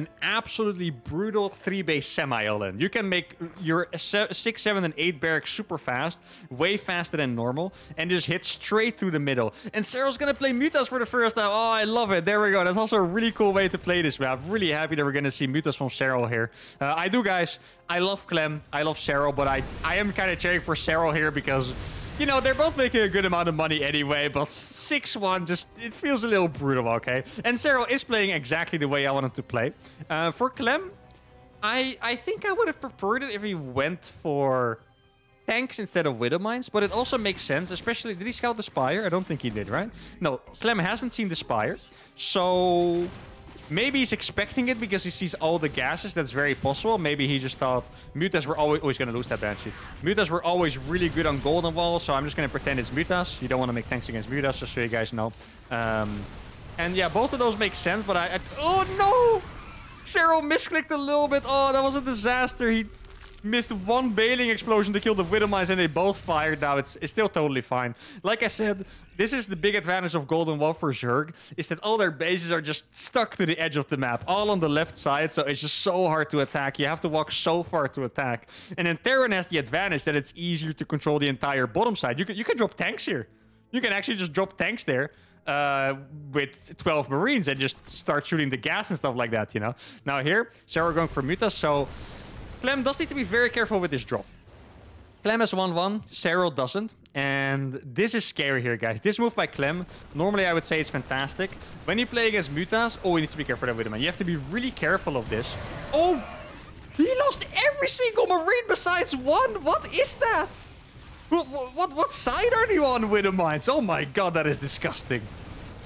an absolutely brutal 3-base semi all-in. You can make your 6, 7, and 8 barracks super fast, way faster than normal, and just hit straight through the middle. And Serral's going to play Mutas for the first time. Oh, I love it. There we go. That's also a really cool way to play this map. Really happy that we're going to see Mutas from Serral here. I do, guys. I love Clem. I love Serral, but I am kind of cheering for Serral here because... You know, they're both making a good amount of money anyway, but 6-1 just, it feels a little brutal, okay? And Serral is playing exactly the way I want him to play. For Clem, I think I would have preferred it if he went for tanks instead of Widow Mines, but it also makes sense, especially... Did he scout the Spire? I don't think he did, right? No, Clem hasn't seen the Spire, so... Maybe he's expecting it because he sees all the gases. That's very possible. Maybe he just thought Mutas were always... Oh, he's going to lose that Banshee. Mutas were always really good on Golden Wall, so I'm just going to pretend it's Mutas. You don't want to make tanks against Mutas, just so you guys know. And yeah, both of those make sense, but I... Oh, no! Serral misclicked a little bit. Oh, that was a disaster. He missed one Baeling explosion to kill the Widow Mines, and they both fired. Now, it's still totally fine. Like I said... This is the big advantage of Golden Wall for Zerg, is that all their bases are just stuck to the edge of the map, all on the left side, so it's just so hard to attack. You have to walk so far to attack. And then Terran has the advantage that it's easier to control the entire bottom side. You can drop tanks here. You can actually just drop tanks there with 12 Marines and just start shooting the gas and stuff like that, you know? Now here, Serral going for Mutas, so Clem does need to be very careful with this drop. Clem has 1-1, Serral doesn't, and this is scary here, guys. This move by Clem, normally I would say it's fantastic. When you play against Mutas, oh, he needs to be careful with him, man. You have to be really careful of this. Oh, he lost every single Marine besides one. What is that? What side are you on, Widowmines? Oh my god, that is disgusting.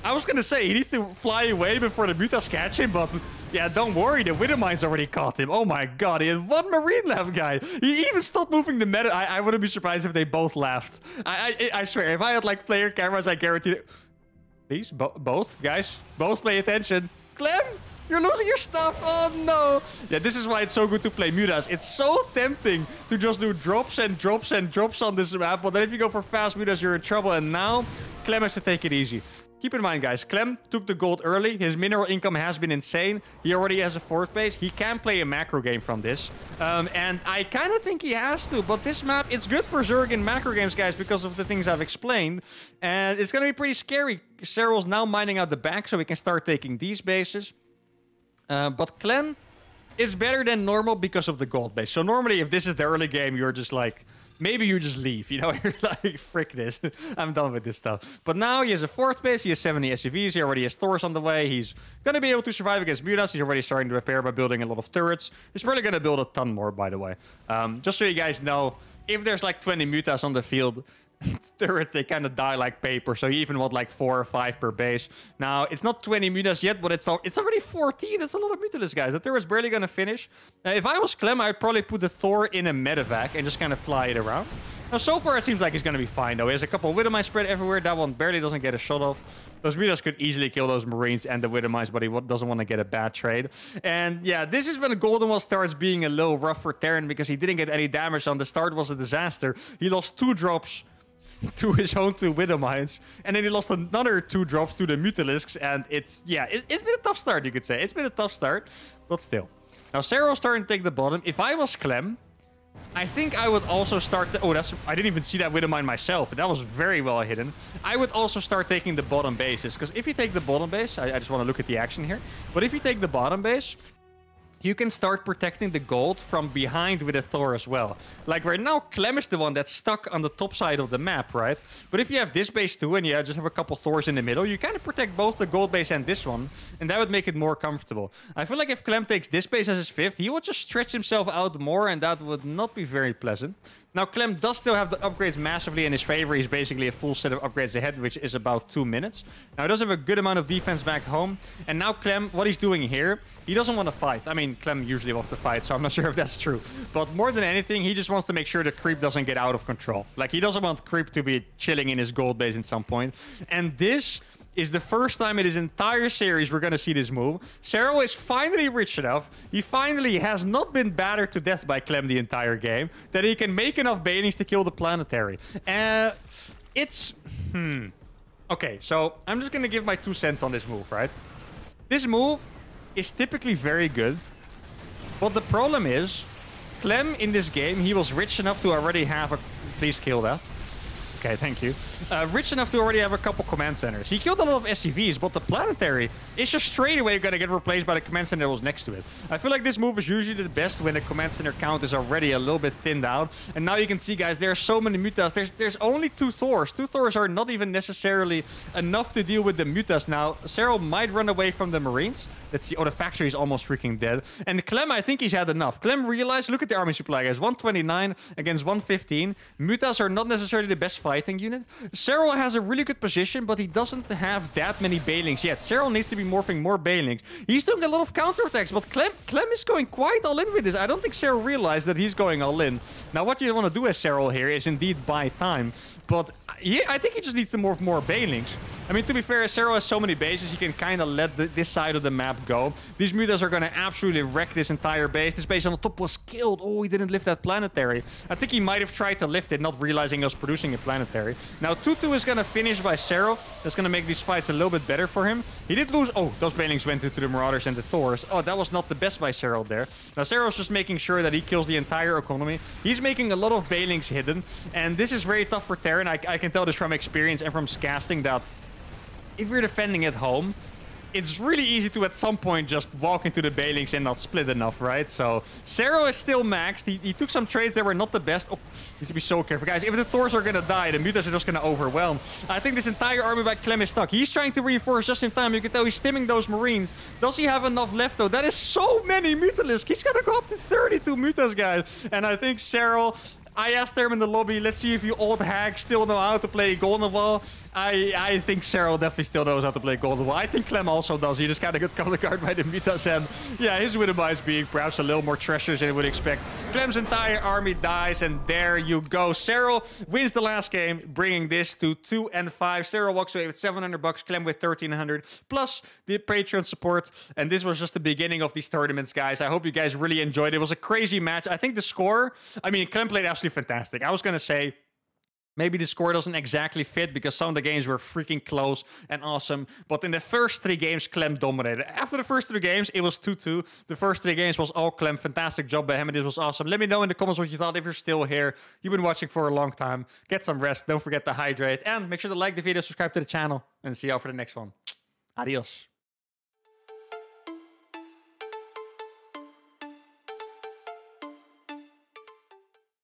I was gonna say, he needs to fly away before the mutas catch him, but yeah, don't worry, the Widowmines already caught him. Oh my god, he had one Marine left, guy. He even stopped moving the meta. I wouldn't be surprised if they both left. I swear, if I had like player cameras, I guarantee it. Please, both, guys. Both pay attention. Clem, you're losing your stuff. Oh no. Yeah, this is why it's so good to play mutas. It's so tempting to just do drops and drops and drops on this map, but then if you go for fast mutas, you're in trouble. And now, Clem has to take it easy. Keep in mind, guys, Clem took the gold early. His mineral income has been insane. He already has a fourth base. He can play a macro game from this. And I kind of think he has to. But this map, it's good for Zerg in macro games, guys, because of the things I've explained. And it's going to be pretty scary. Serral's now mining out the back, so we can start taking these bases. But Clem is better than normal because of the gold base. So normally, if this is the early game, you're just like... Maybe you just leave, you know, you're like, frick this, I'm done with this stuff. But now he has a fourth base, he has 70 SCVs, he already has Thors on the way, he's going to be able to survive against Mutas, he's already starting to repair by building a lot of turrets. He's probably going to build a ton more, by the way. Just so you guys know, if there's like 20 Mutas on the field, turrets, they kind of die like paper, so you even want like 4 or 5 per base. Now, it's not 20 mutas yet, but it's already 14. That's a lot of mutalists, guys. The turret's barely going to finish. If I was Clem, I'd probably put the Thor in a medevac and just kind of fly it around. Now, so far, it seems like he's going to be fine, though. He has a couple of Widowmines spread everywhere. That one barely doesn't get a shot off. Those mutas could easily kill those Marines and the Widowmines, but he doesn't want to get a bad trade. And yeah, this is when the Golden Wall starts being a little rough for Terran because he didn't get any damage on. The start was a disaster. He lost 2 drops... to his own 2 Widowmines, and then he lost another 2 drops to the Mutalisks, and it's been a tough start, you could say. It's been a tough start, but still. Now, Serral's starting to take the bottom. If I was Clem, I think I would also start... Oh, that's... I didn't even see that Widowmine myself, but that was very well hidden. I would also start taking the bottom bases, because if you take the bottom base... I just want to look at the action here. But if you take the bottom base... You can start protecting the gold from behind with a Thor as well. Like right now, Clem is the one that's stuck on the top side of the map, right? But if you have this base too, and you just have a couple Thors in the middle, you kind of protect both the gold base and this one, and that would make it more comfortable. I feel like if Clem takes this base as his 5th, he would just stretch himself out more, and that would not be very pleasant. Now, Clem does still have the upgrades massively in his favor. He's basically a full set of upgrades ahead, which is about 2 minutes. Now, he does have a good amount of defense back home. And now, Clem, what he's doing here, he doesn't want to fight. I mean, Clem usually wants to fight, so I'm not sure if that's true. But more than anything, he just wants to make sure the creep doesn't get out of control. Like, he doesn't want creep to be chilling in his gold base at some point. And this... is the first time in his entire series we're going to see this move. Serral is finally rich enough. He finally has not been battered to death by Clem the entire game. That he can make enough banings to kill the planetary. Okay, so I'm just going to give my 2 cents on this move, right? This move is typically very good. But the problem is, Clem in this game, he was rich enough to already have a... Please kill that. Okay, thank you. Rich enough to already have a couple command centers. He killed a lot of SCVs, but the planetary is just straight away going to get replaced by the command center that was next to it. I feel like this move is usually the best when the command center count is already a little bit thinned out. And now you can see, guys, there are so many mutas. There's only 2 Thors. 2 Thors are not even necessarily enough to deal with the mutas. Now, Serral might run away from the Marines. Let's see. Oh, the factory is almost freaking dead. And Clem, I think he's had enough. Clem realized, look at the army supply, guys. 129 against 115. Mutas are not necessarily the best fighting unit. Serral has a really good position, but he doesn't have that many Baelings yet. Serral needs to be morphing more Baelings. He's doing a lot of counterattacks, but Clem is going quite all in with this. I don't think Serral realized that he's going all in. Now, what you want to do as Serral here is indeed buy time. But I think he just needs to morph more Baelings. I mean, to be fair, Serral has so many bases, he can kind of let this side of the map go. These mutas are going to absolutely wreck this entire base. This base on the top was killed. Oh, he didn't lift that planetary. I think he might have tried to lift it, not realizing he was producing a planetary. Now, 2-2 is going to finish by Serral. That's going to make these fights a little bit better for him. He did lose... Oh, those Baelings went into the Marauders and the Thors. Oh, that was not the best by Serral there. Now, Serral's just making sure that he kills the entire economy. He's making a lot of Baelings hidden, and this is very tough for Terran. I can tell this from experience and from casting that... If you're defending at home, it's really easy to at some point just walk into the Baelings and not split enough, right? So, Serral is still maxed. He took some trades that were not the best. Oh, needs to be so careful. Guys, if the Thors are going to die, the Mutas are just going to overwhelm. I think this entire army by Clem is stuck. He's trying to reinforce just in time. You can tell he's stimming those Marines. Does he have enough left, though? That is so many Mutalisks. He's going to go up to 32 Mutas, guys. And I think Serral... I asked them in the lobby, let's see if you old hacks still know how to play Golden Wall. I think Serral definitely still knows how to play Golden Wall. I think Clem also does. He just kind of got counter guard by the Mitas, and yeah, his Widow Bites being perhaps a little more treacherous than you would expect. Clem's entire army dies, and there you go. Serral wins the last game, bringing this to 2-5. Serral walks away with $700, Clem with 1,300, plus the Patreon support. And this was just the beginning of these tournaments, guys. I hope you guys really enjoyed it. It was a crazy match. I think the score, I mean, Clem played absolutely fantastic. I was going to say, maybe the score doesn't exactly fit because some of the games were freaking close and awesome. But in the first three games, Clem dominated. After the first three games, it was 2-2. The first three games was all Clem. Fantastic job by him, and it was awesome. Let me know in the comments what you thought. If you're still here, you've been watching for a long time. Get some rest. Don't forget to hydrate. And make sure to like the video, subscribe to the channel, and see you all for the next one. Adios.